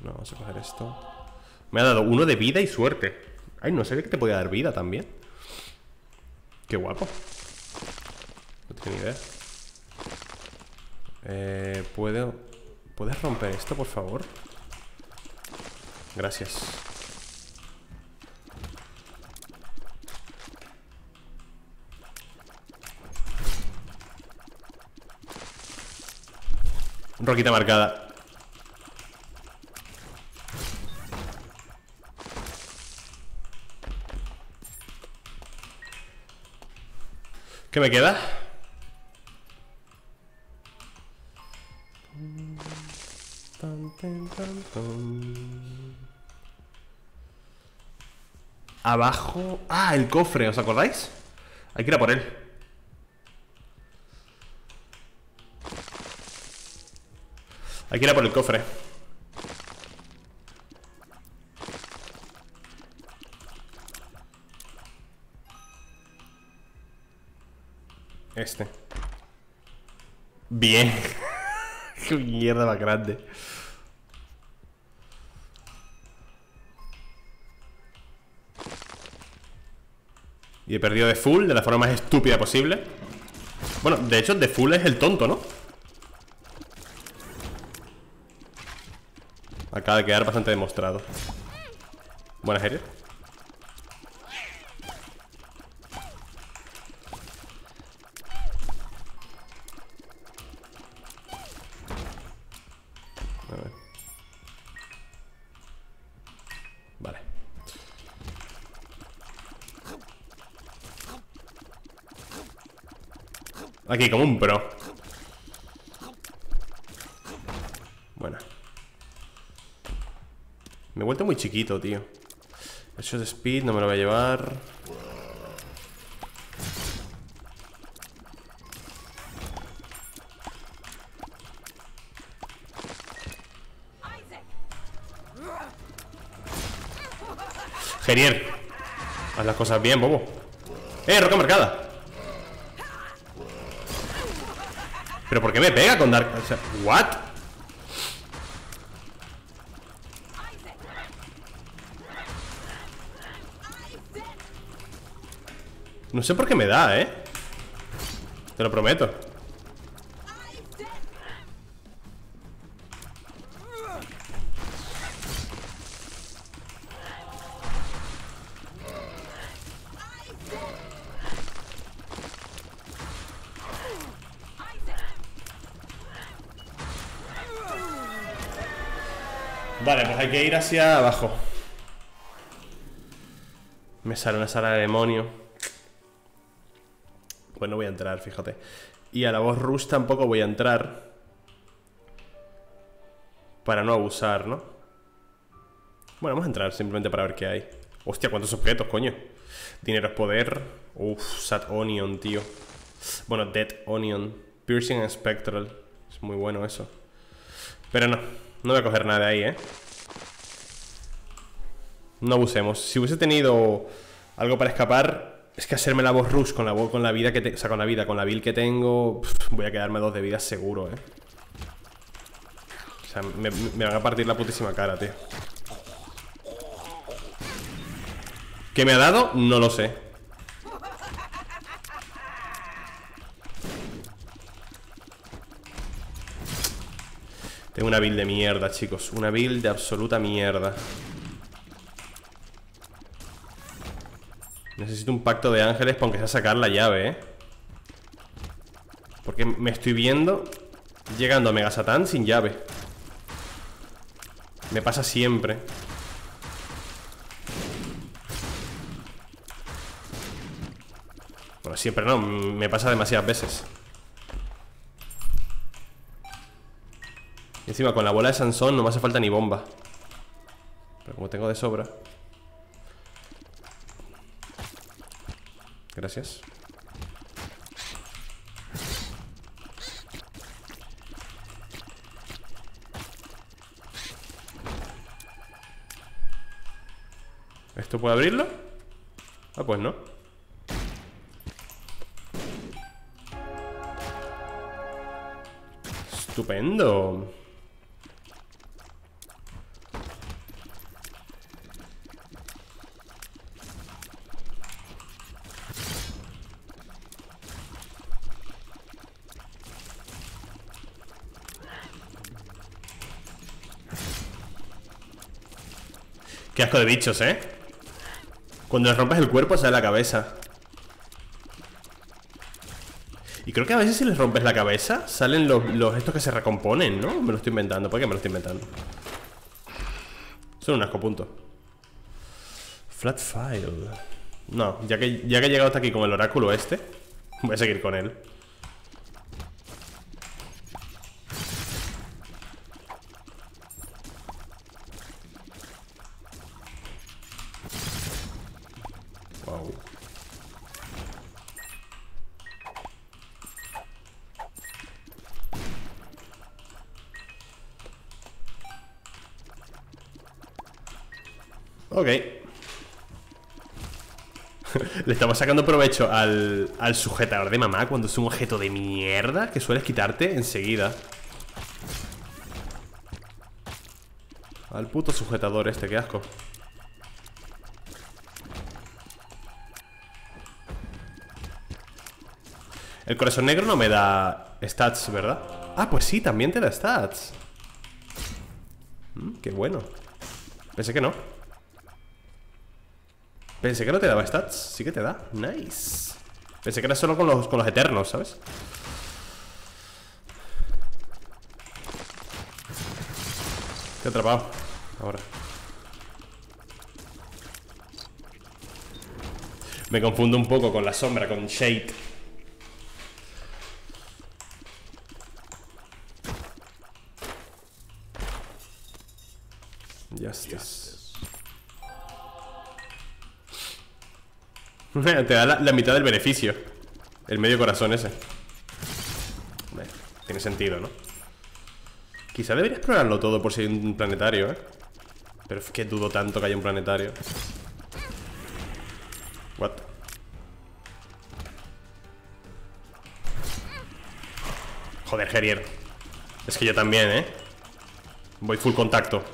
No, vamos a coger esto. Me ha dado uno de vida y suerte. Ay, no sabía que te podía dar vida también. Qué guapo. No tengo ni idea. Eh, ¿puedo, ¿Puedes romper esto, por favor? Gracias. Roquita marcada. ¿Qué me queda? Abajo. Ah, el cofre, ¿os acordáis? Hay que ir a por él. Hay que ir a por el cofre. Este. Bien. Qué mierda más grande. Y he perdido de full de la forma más estúpida posible. Bueno, de hecho de full es el tonto, ¿no? Acaba de quedar bastante demostrado. Buenas, Heather. A ver. Vale. Aquí, como un pro. Buena. Me he vuelto muy chiquito, tío. El shot speed no me lo voy a llevar. Genial. Haz las cosas bien, bobo. ¡Eh, roca marcada! ¿Pero por qué me pega con Dark? O sea, ¿what? No sé por qué me da, ¿eh? Te lo prometo. Vale, pues hay que ir hacia abajo. Me sale una sala de demonio. Pues no voy a entrar, fíjate. Y a la voz Rush tampoco voy a entrar. Para no abusar, ¿no? Bueno, vamos a entrar simplemente para ver qué hay. Hostia, cuántos objetos, coño. Dinero es poder. Uff, Sad Onion, tío. Bueno, Dead Onion. Piercing and Spectral. Es muy bueno eso. Pero no, no voy a coger nada de ahí, ¿eh? No abusemos. Si hubiese tenido algo para escapar, es que hacerme la voz Rush con la, con la vida que te, o sea, con la vida, con la vil que tengo, pff, voy a quedarme dos de vida seguro, eh. O sea, me, me van a partir la putísima cara, tío. ¿Qué me ha dado? No lo sé. Tengo una build de mierda, chicos. Una build de absoluta mierda. Necesito un pacto de ángeles para aunque sea sacar la llave, ¿eh? Porque me estoy viendo llegando a Mega Satan sin llave. Me pasa siempre. Bueno, siempre no, me pasa demasiadas veces. Y encima con la bola de Sansón no me hace falta ni bomba. Pero como tengo de sobra. Gracias. ¿Esto puedo abrirlo? Ah, pues no. Estupendo. Qué asco de bichos, ¿eh? Cuando les rompes el cuerpo sale la cabeza. Y creo que a veces si les rompes la cabeza salen los, los estos que se recomponen, ¿no? Me lo estoy inventando, ¿por qué me lo estoy inventando? Son un asco, punto. Flat file. No, ya que, ya que he llegado hasta aquí con el oráculo este, voy a seguir con él. Ok. Le estamos sacando provecho al, al sujetador de mamá cuando es un objeto de mierda que sueles quitarte enseguida. Al puto sujetador este, qué asco. El corazón negro no me da stats, ¿verdad? Ah, pues sí, también te da stats. Mm, qué bueno. Pensé que no. Pensé que no te daba stats. Sí que te da. Nice. Pensé que era solo con los, con los eternos, ¿sabes? Te he atrapado. Ahora. Me confundo un poco con la sombra, con Shade. Justice. Te da la, la mitad del beneficio. El medio corazón ese. Bueno, tiene sentido, ¿no? Quizá deberías explorarlo todo por si hay un planetario, ¿eh? Pero es que dudo tanto que haya un planetario. What? Joder, Javier. Es que yo también, ¿eh? Voy full contacto.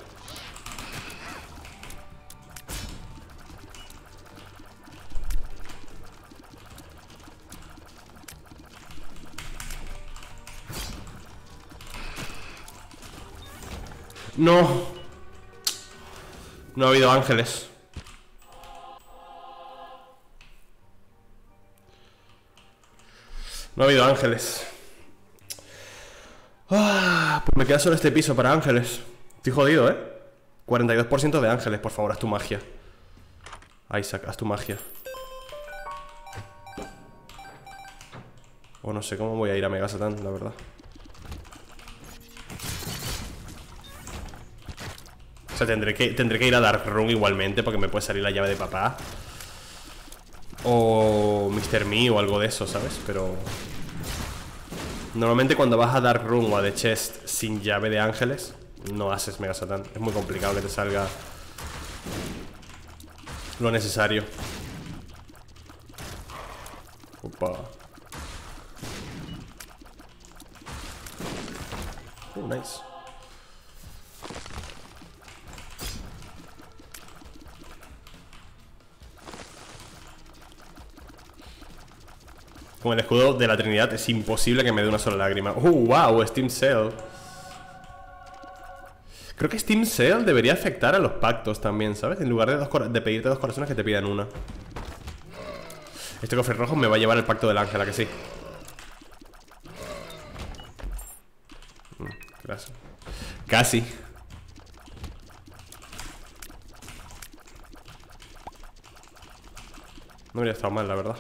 No. No ha habido ángeles. No ha habido ángeles. Ah, pues me queda solo este piso para ángeles. Estoy jodido, ¿eh? cuarenta y dos por ciento de ángeles, por favor, haz tu magia. Isaac, haz tu magia. O no sé cómo voy a ir a Mega Satan, la verdad. O sea, tendré que, tendré que ir a Dark Room igualmente, porque me puede salir la llave de papá. O mister Me o algo de eso, ¿sabes? Pero... normalmente cuando vas a Dark Room o a The Chest sin llave de ángeles, no haces Mega Satan. Es muy complicado que te salga lo necesario. Opa. Oh, nice. Con el escudo de la Trinidad es imposible que me dé una sola lágrima. ¡Uh, wow! Steam Cell. Creo que Steam Cell debería afectar a los pactos también, ¿sabes? En lugar de, dos de pedirte dos corazones, que te pidan una. Este cofre rojo me va a llevar el pacto del ángel, ¿a que sí? Gracias. Casi. No habría estado mal, la verdad.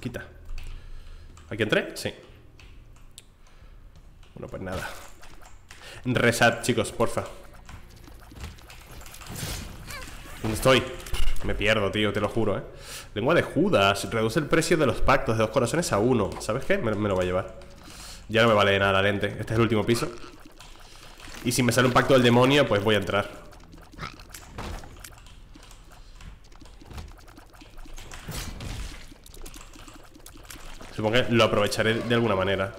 Quita. ¿Aquí entré? Sí. Bueno, pues nada. Resad, chicos, porfa. ¿Dónde estoy? Me pierdo, tío, te lo juro, eh. Lengua de Judas. Reduce el precio de los pactos de dos corazones a uno. ¿Sabes qué? Me, me lo va a llevar. Ya no me vale de nada la lente. Este es el último piso. Y si me sale un pacto del demonio, pues voy a entrar. Supongo que lo aprovecharé de alguna manera.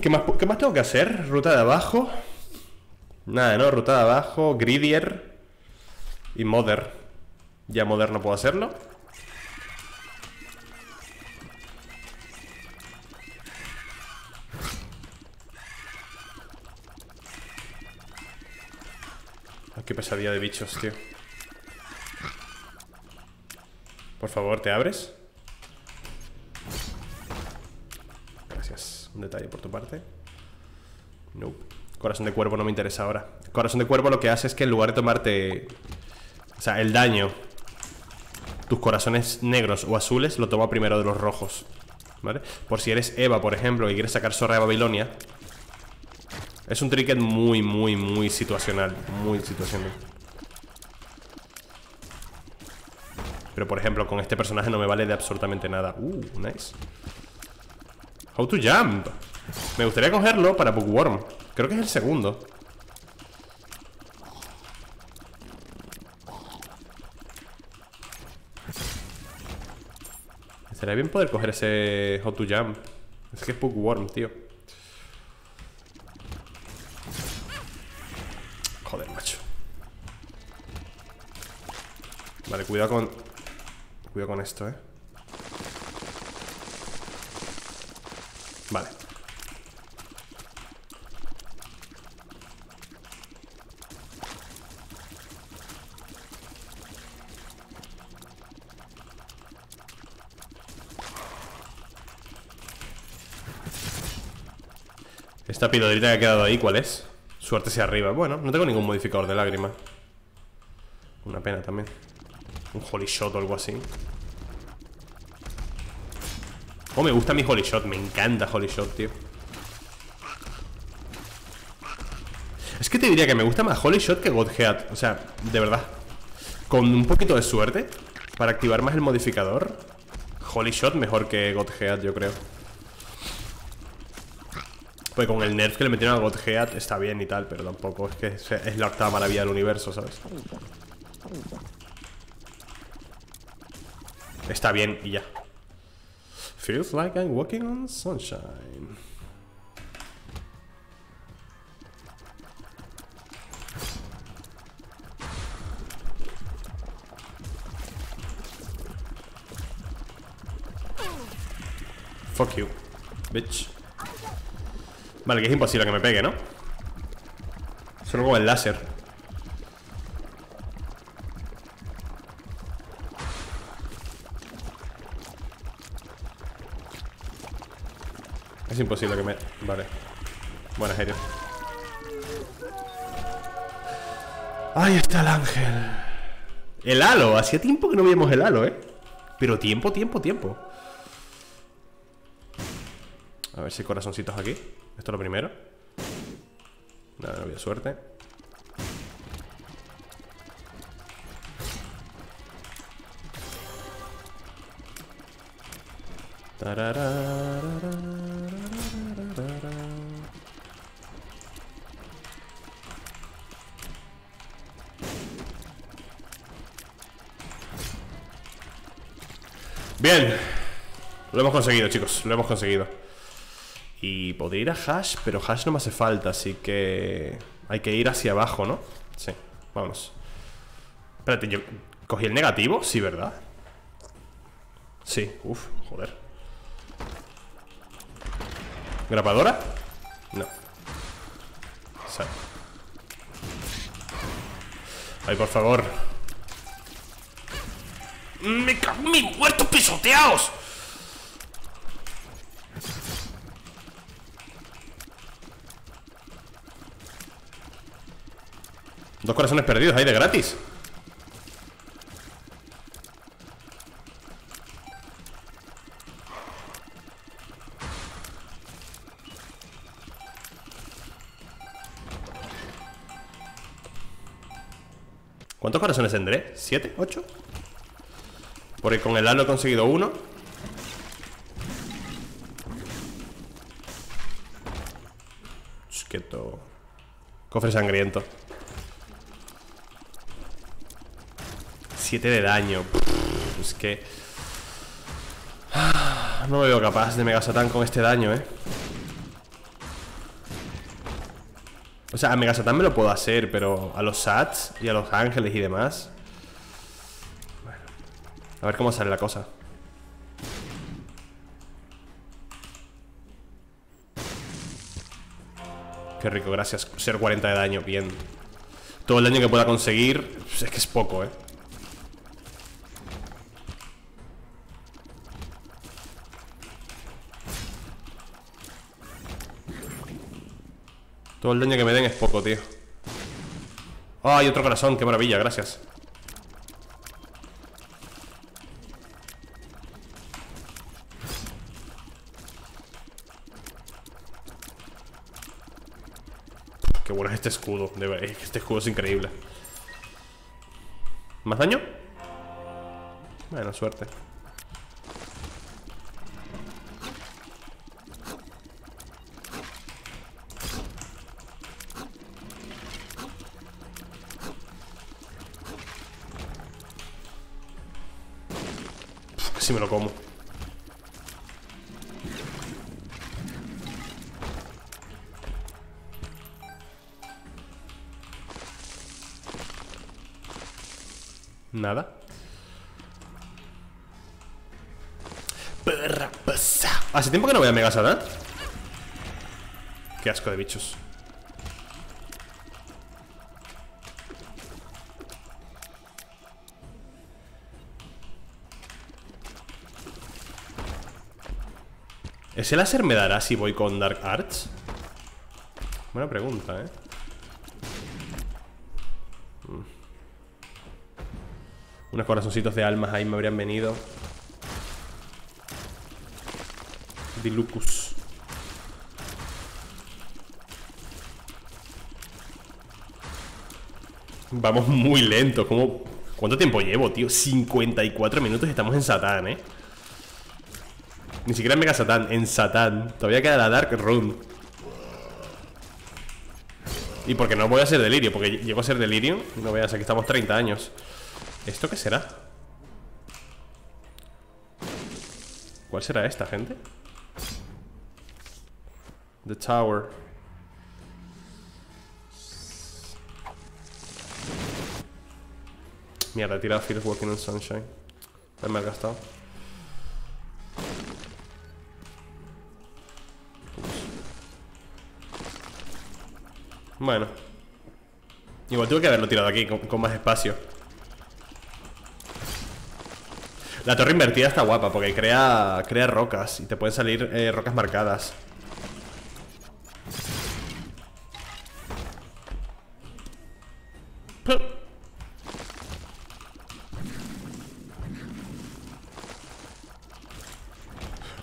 ¿Qué más, ¿Qué más tengo que hacer? Ruta de abajo. Nada, ¿no? Ruta de abajo, Gridier y Mother. Ya moderno puedo hacerlo. Ay, qué pesadilla de bichos, tío. Por favor, ¿te abres? Gracias. Un detalle por tu parte. Nope. Corazón de cuervo no me interesa ahora. Corazón de cuervo lo que hace es que en lugar de tomarte... o sea, el daño... tus corazones negros o azules lo toma primero de los rojos, ¿vale? Por si eres Eva, por ejemplo, y quieres sacar zorra de Babilonia. Es un trinket muy, muy, muy situacional. Muy situacional. Pero, por ejemplo, con este personaje no me vale de absolutamente nada. Uh, nice. How to jump. Me gustaría cogerlo para Bookworm. Creo que es el segundo. Sería bien poder coger ese How to Jump. Es que es Bookworm, tío. Joder, macho. Vale, cuidado con... cuidado con esto, eh. Vale. Esta pilodrita que ha quedado ahí, ¿cuál es? Suerte hacia arriba. Bueno, no tengo ningún modificador de lágrima. Una pena también. Un Holy Shot o algo así. Oh, me gusta mi Holy Shot. Me encanta Holy Shot, tío. Es que te diría que me gusta más Holy Shot que Godhead. O sea, de verdad. Con un poquito de suerte, para activar más el modificador, Holy Shot mejor que Godhead, yo creo. Pues con el nerf que le metieron a Godhead está bien y tal, pero tampoco es que es la octava maravilla del universo, ¿sabes? Está bien y ya. Feels like I'm walking on sunshine. Fuck you, bitch. Vale, que es imposible que me pegue, ¿no? Solo con el láser. Es imposible que me... Vale. Buenas, Aéreo. Ahí está el ángel. El halo. Hacía tiempo que no veíamos el halo, ¿eh? Pero tiempo, tiempo, tiempo. A ver si hay corazoncitos aquí. Esto es lo primero. Nada, no había suerte. Bien. Lo hemos conseguido, chicos. Lo hemos conseguido. Y podría ir a Hash, pero Hash no me hace falta, así que... Hay que ir hacia abajo, ¿no? Sí, vamos. Espérate, ¿yo cogí el negativo? Sí, ¿verdad? Sí, uff, joder. ¿Grapadora? No. Sale. Ay, por favor. ¡Me cago en mis muertos pisoteados! Dos corazones perdidos ahí de gratis. ¿Cuántos corazones tendré? ¿Siete? ¿Ocho? Porque con el halo he conseguido uno. Quieto. Cofre sangriento. siete de daño. Es que... No me veo capaz de Mega Satan con este daño, eh. O sea, a Mega Satan me lo puedo hacer, pero a los Sats y a los ángeles y demás... Bueno. A ver cómo sale la cosa. Qué rico, gracias. Ser cuarenta de daño, bien. Todo el daño que pueda conseguir... Es que es poco, eh. Todo el daño que me den es poco, tío. ¡Ah, hay otro corazón! ¡Qué maravilla! Gracias. ¡Qué bueno es este escudo! Este escudo es increíble. ¿Más daño? Bueno, suerte. Si me lo como. Nada. Perra pasa. Hace tiempo que no voy a Mega Satan. Qué asco de bichos. ¿Ese láser me dará si voy con Dark Arts? Buena pregunta, ¿eh? Mm. Unos corazoncitos de almas ahí me habrían venido. Dilucus. Vamos muy lento. ¿Cómo? ¿Cuánto tiempo llevo, tío? cincuenta y cuatro minutos y estamos en Satán, ¿eh? Ni siquiera en Mega Satan, en Satan. Todavía queda la Dark Room. Y porque no voy a hacer Delirium. Porque llego a ser Delirium. No veas, aquí estamos treinta años. ¿Esto qué será? ¿Cuál será esta, gente? The Tower. Mierda, he tirado Fear's Walking on Sunshine. Me he malgastado. Bueno, igual tuve que haberlo tirado aquí con, con más espacio. La torre invertida está guapa porque crea, crea rocas y te pueden salir eh, rocas marcadas.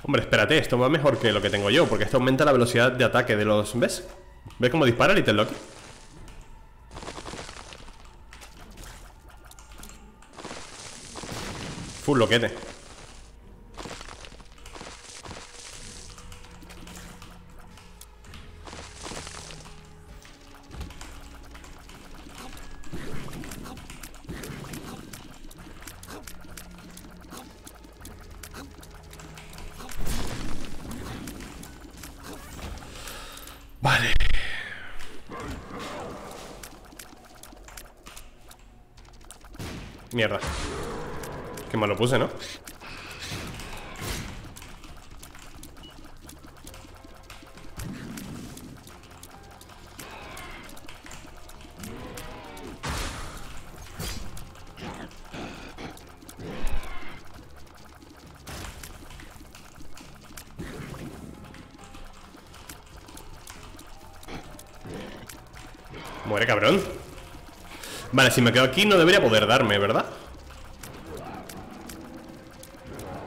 Hombre, espérate, esto va mejor que lo que tengo yo, porque esto aumenta la velocidad de ataque de los... ¿Ves? ¿Ves cómo dispara Little Loki? Full loquete. Mierda. Qué mal lo puse, ¿no? Muere, cabrón. Vale, si me quedo aquí no debería poder darme, ¿verdad?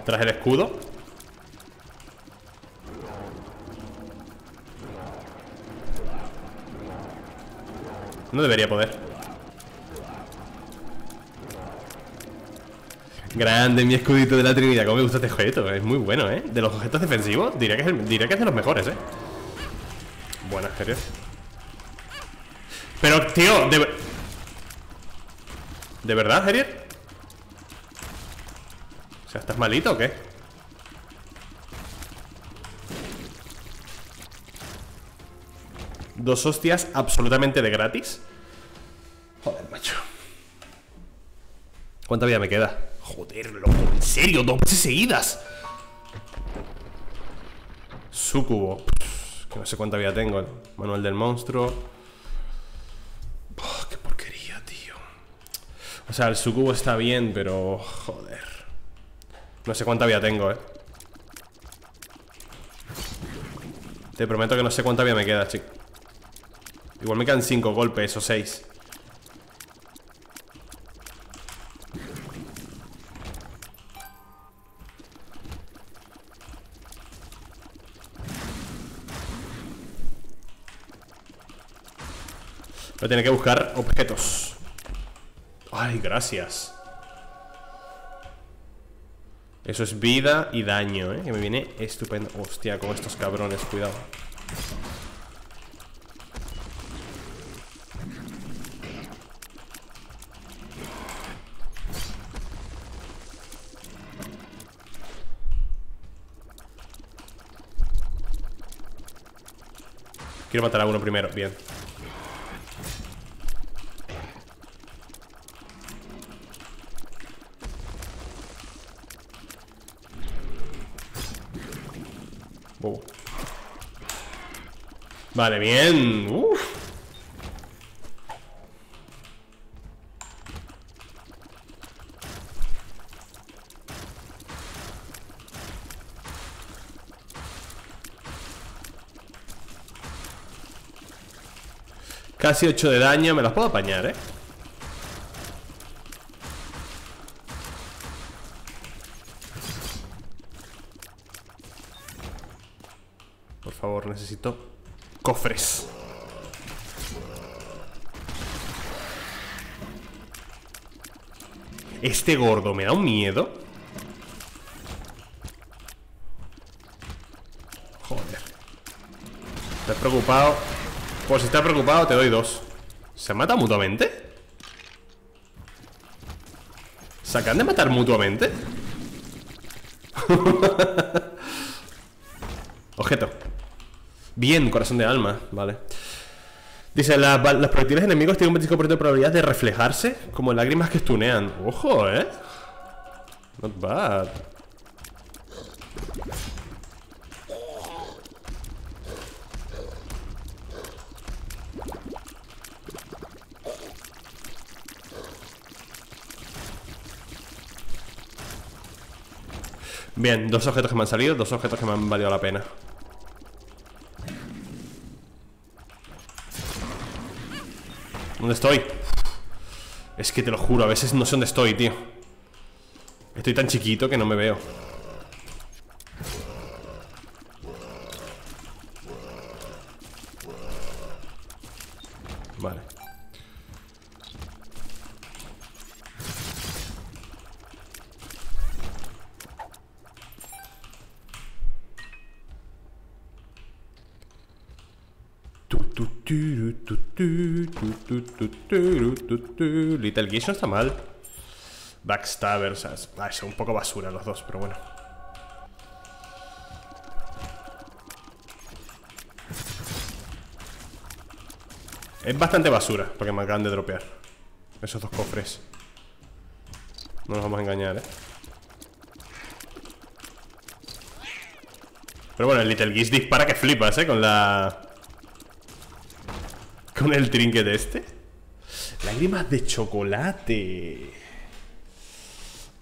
Tras el escudo. No debería poder. Grande, mi escudito de la Trinidad. Cómo me gusta este objeto, es muy bueno, ¿eh? De los objetos defensivos, diría que es, el, diría que es de los mejores, ¿eh? Buenas, queridos. Pero, tío, de... ¿De verdad, Javier? O sea, ¿estás malito o qué? Dos hostias absolutamente de gratis. Joder, macho. ¿Cuánta vida me queda? Joder, loco, en serio, dos veces seguidas. Súcubo. Pff, que no sé cuánta vida tengo. Manual del monstruo. O sea, el sucubo está bien, pero... Joder. No sé cuánta vida tengo, eh. Te prometo que no sé cuánta vida me queda, chico. Igual me quedan cinco golpes o seis. Voy a tener que buscar objetos. Ay, gracias. Eso es vida y daño, ¿eh? Que me viene estupendo. Hostia, con estos cabrones, cuidado. Quiero matar a uno primero, bien. Vale, bien. Uf. Casi ocho de daño. Me las puedo apañar, eh. Por favor, necesito... cofres. Este gordo me da un miedo. Joder. ¿Estás preocupado? Pues si estás preocupado te doy dos. ¿Se mata mutuamente? ¿Se acaban de matar mutuamente? Objeto. Bien, corazón de alma. Vale. Dice, la, los proyectiles enemigos tienen un veinticinco por ciento de probabilidad de reflejarse como lágrimas que stunean. Ojo, eh. Not bad. Bien, dos objetos que me han salido, dos objetos que me han valido la pena. ¿Dónde estoy? Es que te lo juro, a veces no sé dónde estoy, tío. Estoy tan chiquito que no me veo. Vale. Little Gish no está mal. Backstabbers, ah, son un poco basura los dos, pero bueno. Es bastante basura, porque me acaban de dropear esos dos cofres. No nos vamos a engañar, eh. Pero bueno, el Little Gish dispara que flipas, eh, con la... con el trinket este. Lágrimas de chocolate.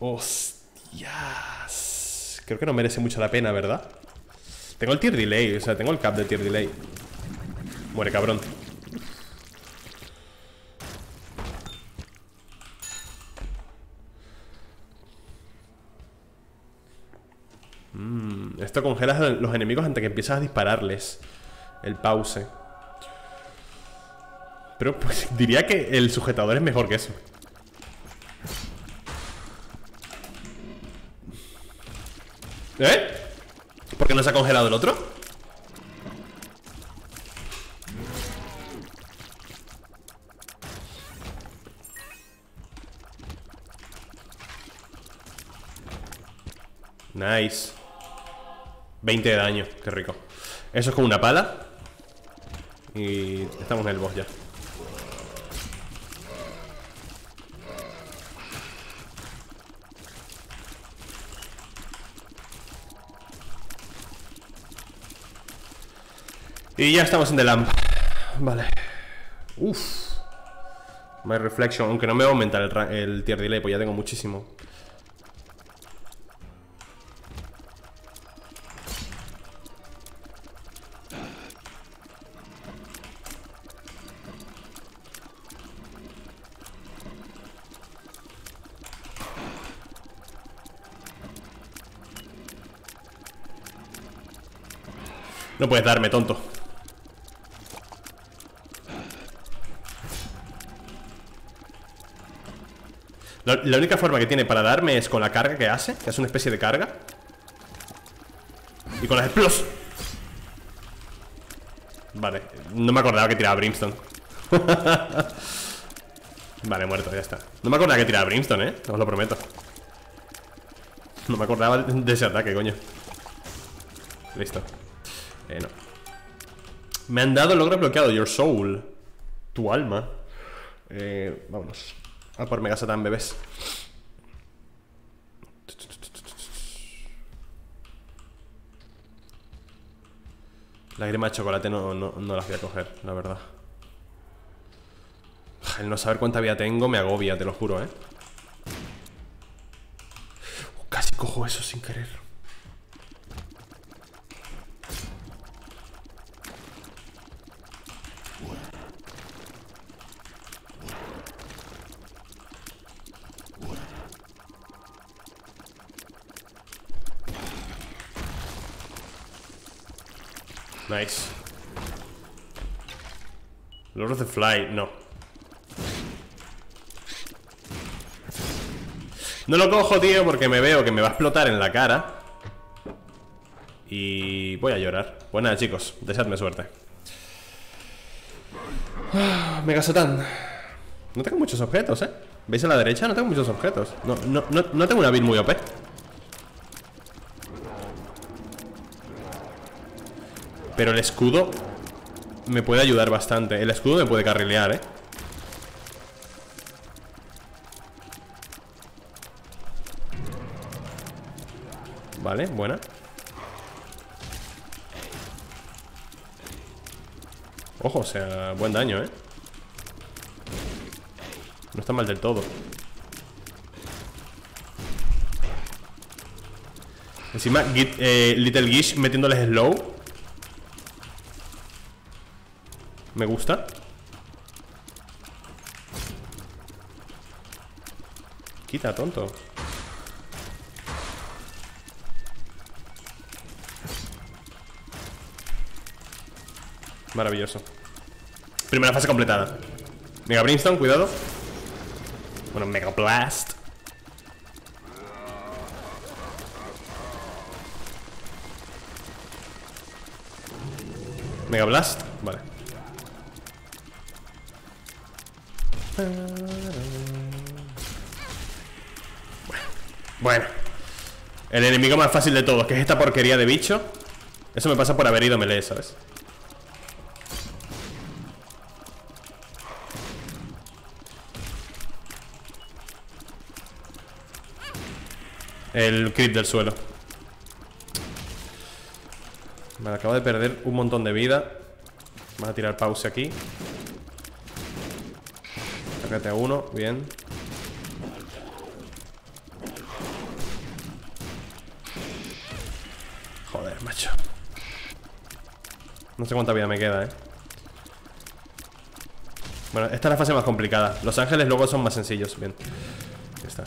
Hostias. Creo que no merece mucho la pena, ¿verdad? Tengo el tier delay, o sea, tengo el cap de tier delay. Muere, cabrón. mm, Esto congelas a los enemigos antes que empiezas a dispararles. El pause. Pero pues diría que el sujetador es mejor que eso. ¿Eh? ¿Por qué no se ha congelado el otro? Nice. veinte de daño, qué rico. Eso es como una pala. Y estamos en el boss ya. Y ya estamos en The Lamp. Vale. Uff. My Reflection. Aunque no me va a aumentar el, el tier delay, pues ya tengo muchísimo. No puedes darme, tonto. La única forma que tiene para darme es con la carga que hace, que es una especie de carga. Y con las explos. Vale, no me acordaba que tiraba Brimstone. Vale, muerto, ya está. No me acordaba que tiraba Brimstone, eh, os lo prometo. No me acordaba de ese ataque, coño. Listo. Eh, no. Me han dado el logro bloqueado, Your Soul. Tu alma. Eh, vámonos. Ah, por Mega Satan, bebés. Lágrima de chocolate no, no, no las voy a coger, la verdad. El no saber cuánta vida tengo me agobia, te lo juro, eh. Casi cojo eso sin querer. Nice. Lord of the Fly, no. No lo cojo, tío, porque me veo que me va a explotar en la cara. Y voy a llorar. Pues nada, chicos, deseadme suerte. Mega Satan. No tengo muchos objetos, eh. ¿Veis a la derecha? No tengo muchos objetos. No, no, no, no tengo una build muy O P. Pero el escudo me puede ayudar bastante. El escudo me puede carrilear, eh. Vale, buena. Ojo, o sea, buen daño, eh. No está mal del todo. Encima, get, eh, Little Gish metiéndoles slow. Me gusta. Quita, tonto. Maravilloso. Primera fase completada. Mega Brimstone, cuidado. Bueno, Mega Blast. Mega Blast, vale. Bueno, el enemigo más fácil de todos, que es esta porquería de bicho. Eso me pasa por haber ido melee, ¿sabes? El creep del suelo. Me acabo de perder un montón de vida. Vamos a tirar pause aquí. Sácate a uno, bien. Joder, macho. No sé cuánta vida me queda, eh. Bueno, esta es la fase más complicada. Los ángeles luego son más sencillos, bien. Ya está.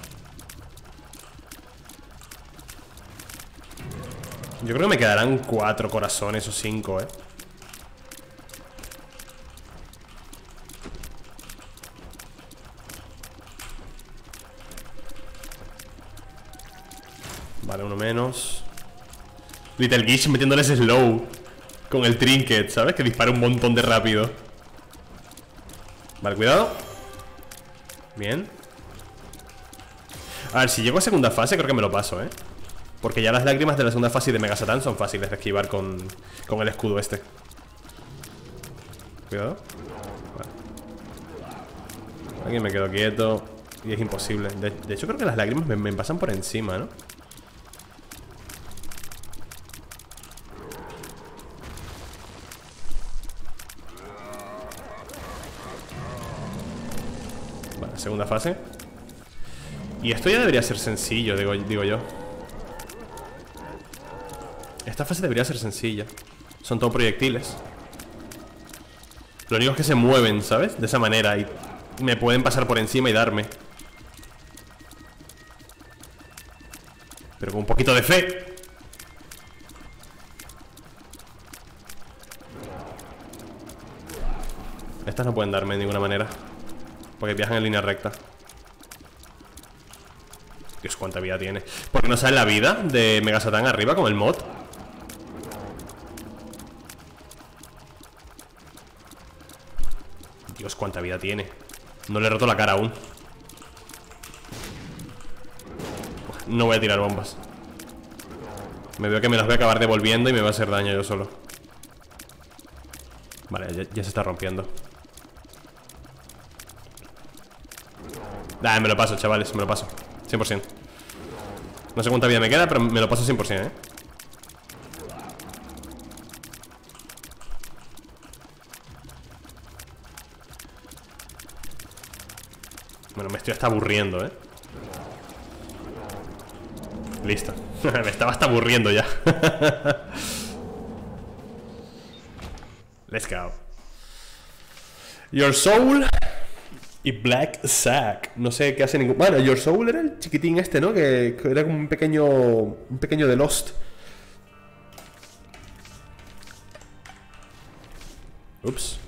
Yo creo que me quedarán cuatro corazones o cinco, eh. Vale, uno menos. Little Gish metiéndoles slow con el trinket, ¿sabes? Que dispara un montón de rápido. Vale, cuidado. Bien. A ver, si llego a segunda fase creo que me lo paso, eh. Porque ya las lágrimas de la segunda fase de Mega Satan son fáciles de esquivar con, con el escudo este. Cuidado. Vale. Aquí me quedo quieto. Y es imposible. De, de hecho creo que las lágrimas me, me pasan por encima, ¿no? Vale, segunda fase. Y esto ya debería ser sencillo, digo, digo yo. Esta fase debería ser sencilla. Son todo proyectiles. Lo único es que se mueven, ¿sabes? De esa manera. Y me pueden pasar por encima y darme. Pero con un poquito de fe. Estas no pueden darme de ninguna manera, porque viajan en línea recta. Dios, cuánta vida tiene. ¿Por qué no sale la vida de Mega Satan arriba con el mod? Dios, cuánta vida tiene. No le he roto la cara aún. No voy a tirar bombas. Me veo que me las voy a acabar devolviendo y me va a hacer daño yo solo. Vale, ya, ya se está rompiendo. Dale, me lo paso, chavales, me lo paso cien por cien. No sé cuánta vida me queda, pero me lo paso cien por cien, eh. Bueno, me estoy hasta aburriendo, eh. Listo. Me estaba hasta aburriendo ya. Let's go. Your soul y Black Sack. No sé qué hace ningún... Bueno, Your Soul era el chiquitín este, ¿no? Que, que era como un pequeño... Un pequeño de Lost. Ups.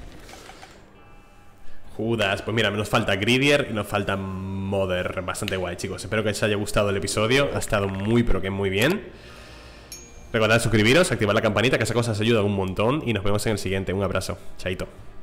Judas. Pues mira, nos falta Gridier y nos falta Mother. Bastante guay, chicos. Espero que os haya gustado el episodio. Ha estado muy, pero que muy bien. Recordad suscribiros, activar la campanita, que esa cosa os ayuda un montón. Y nos vemos en el siguiente. Un abrazo. Chaito.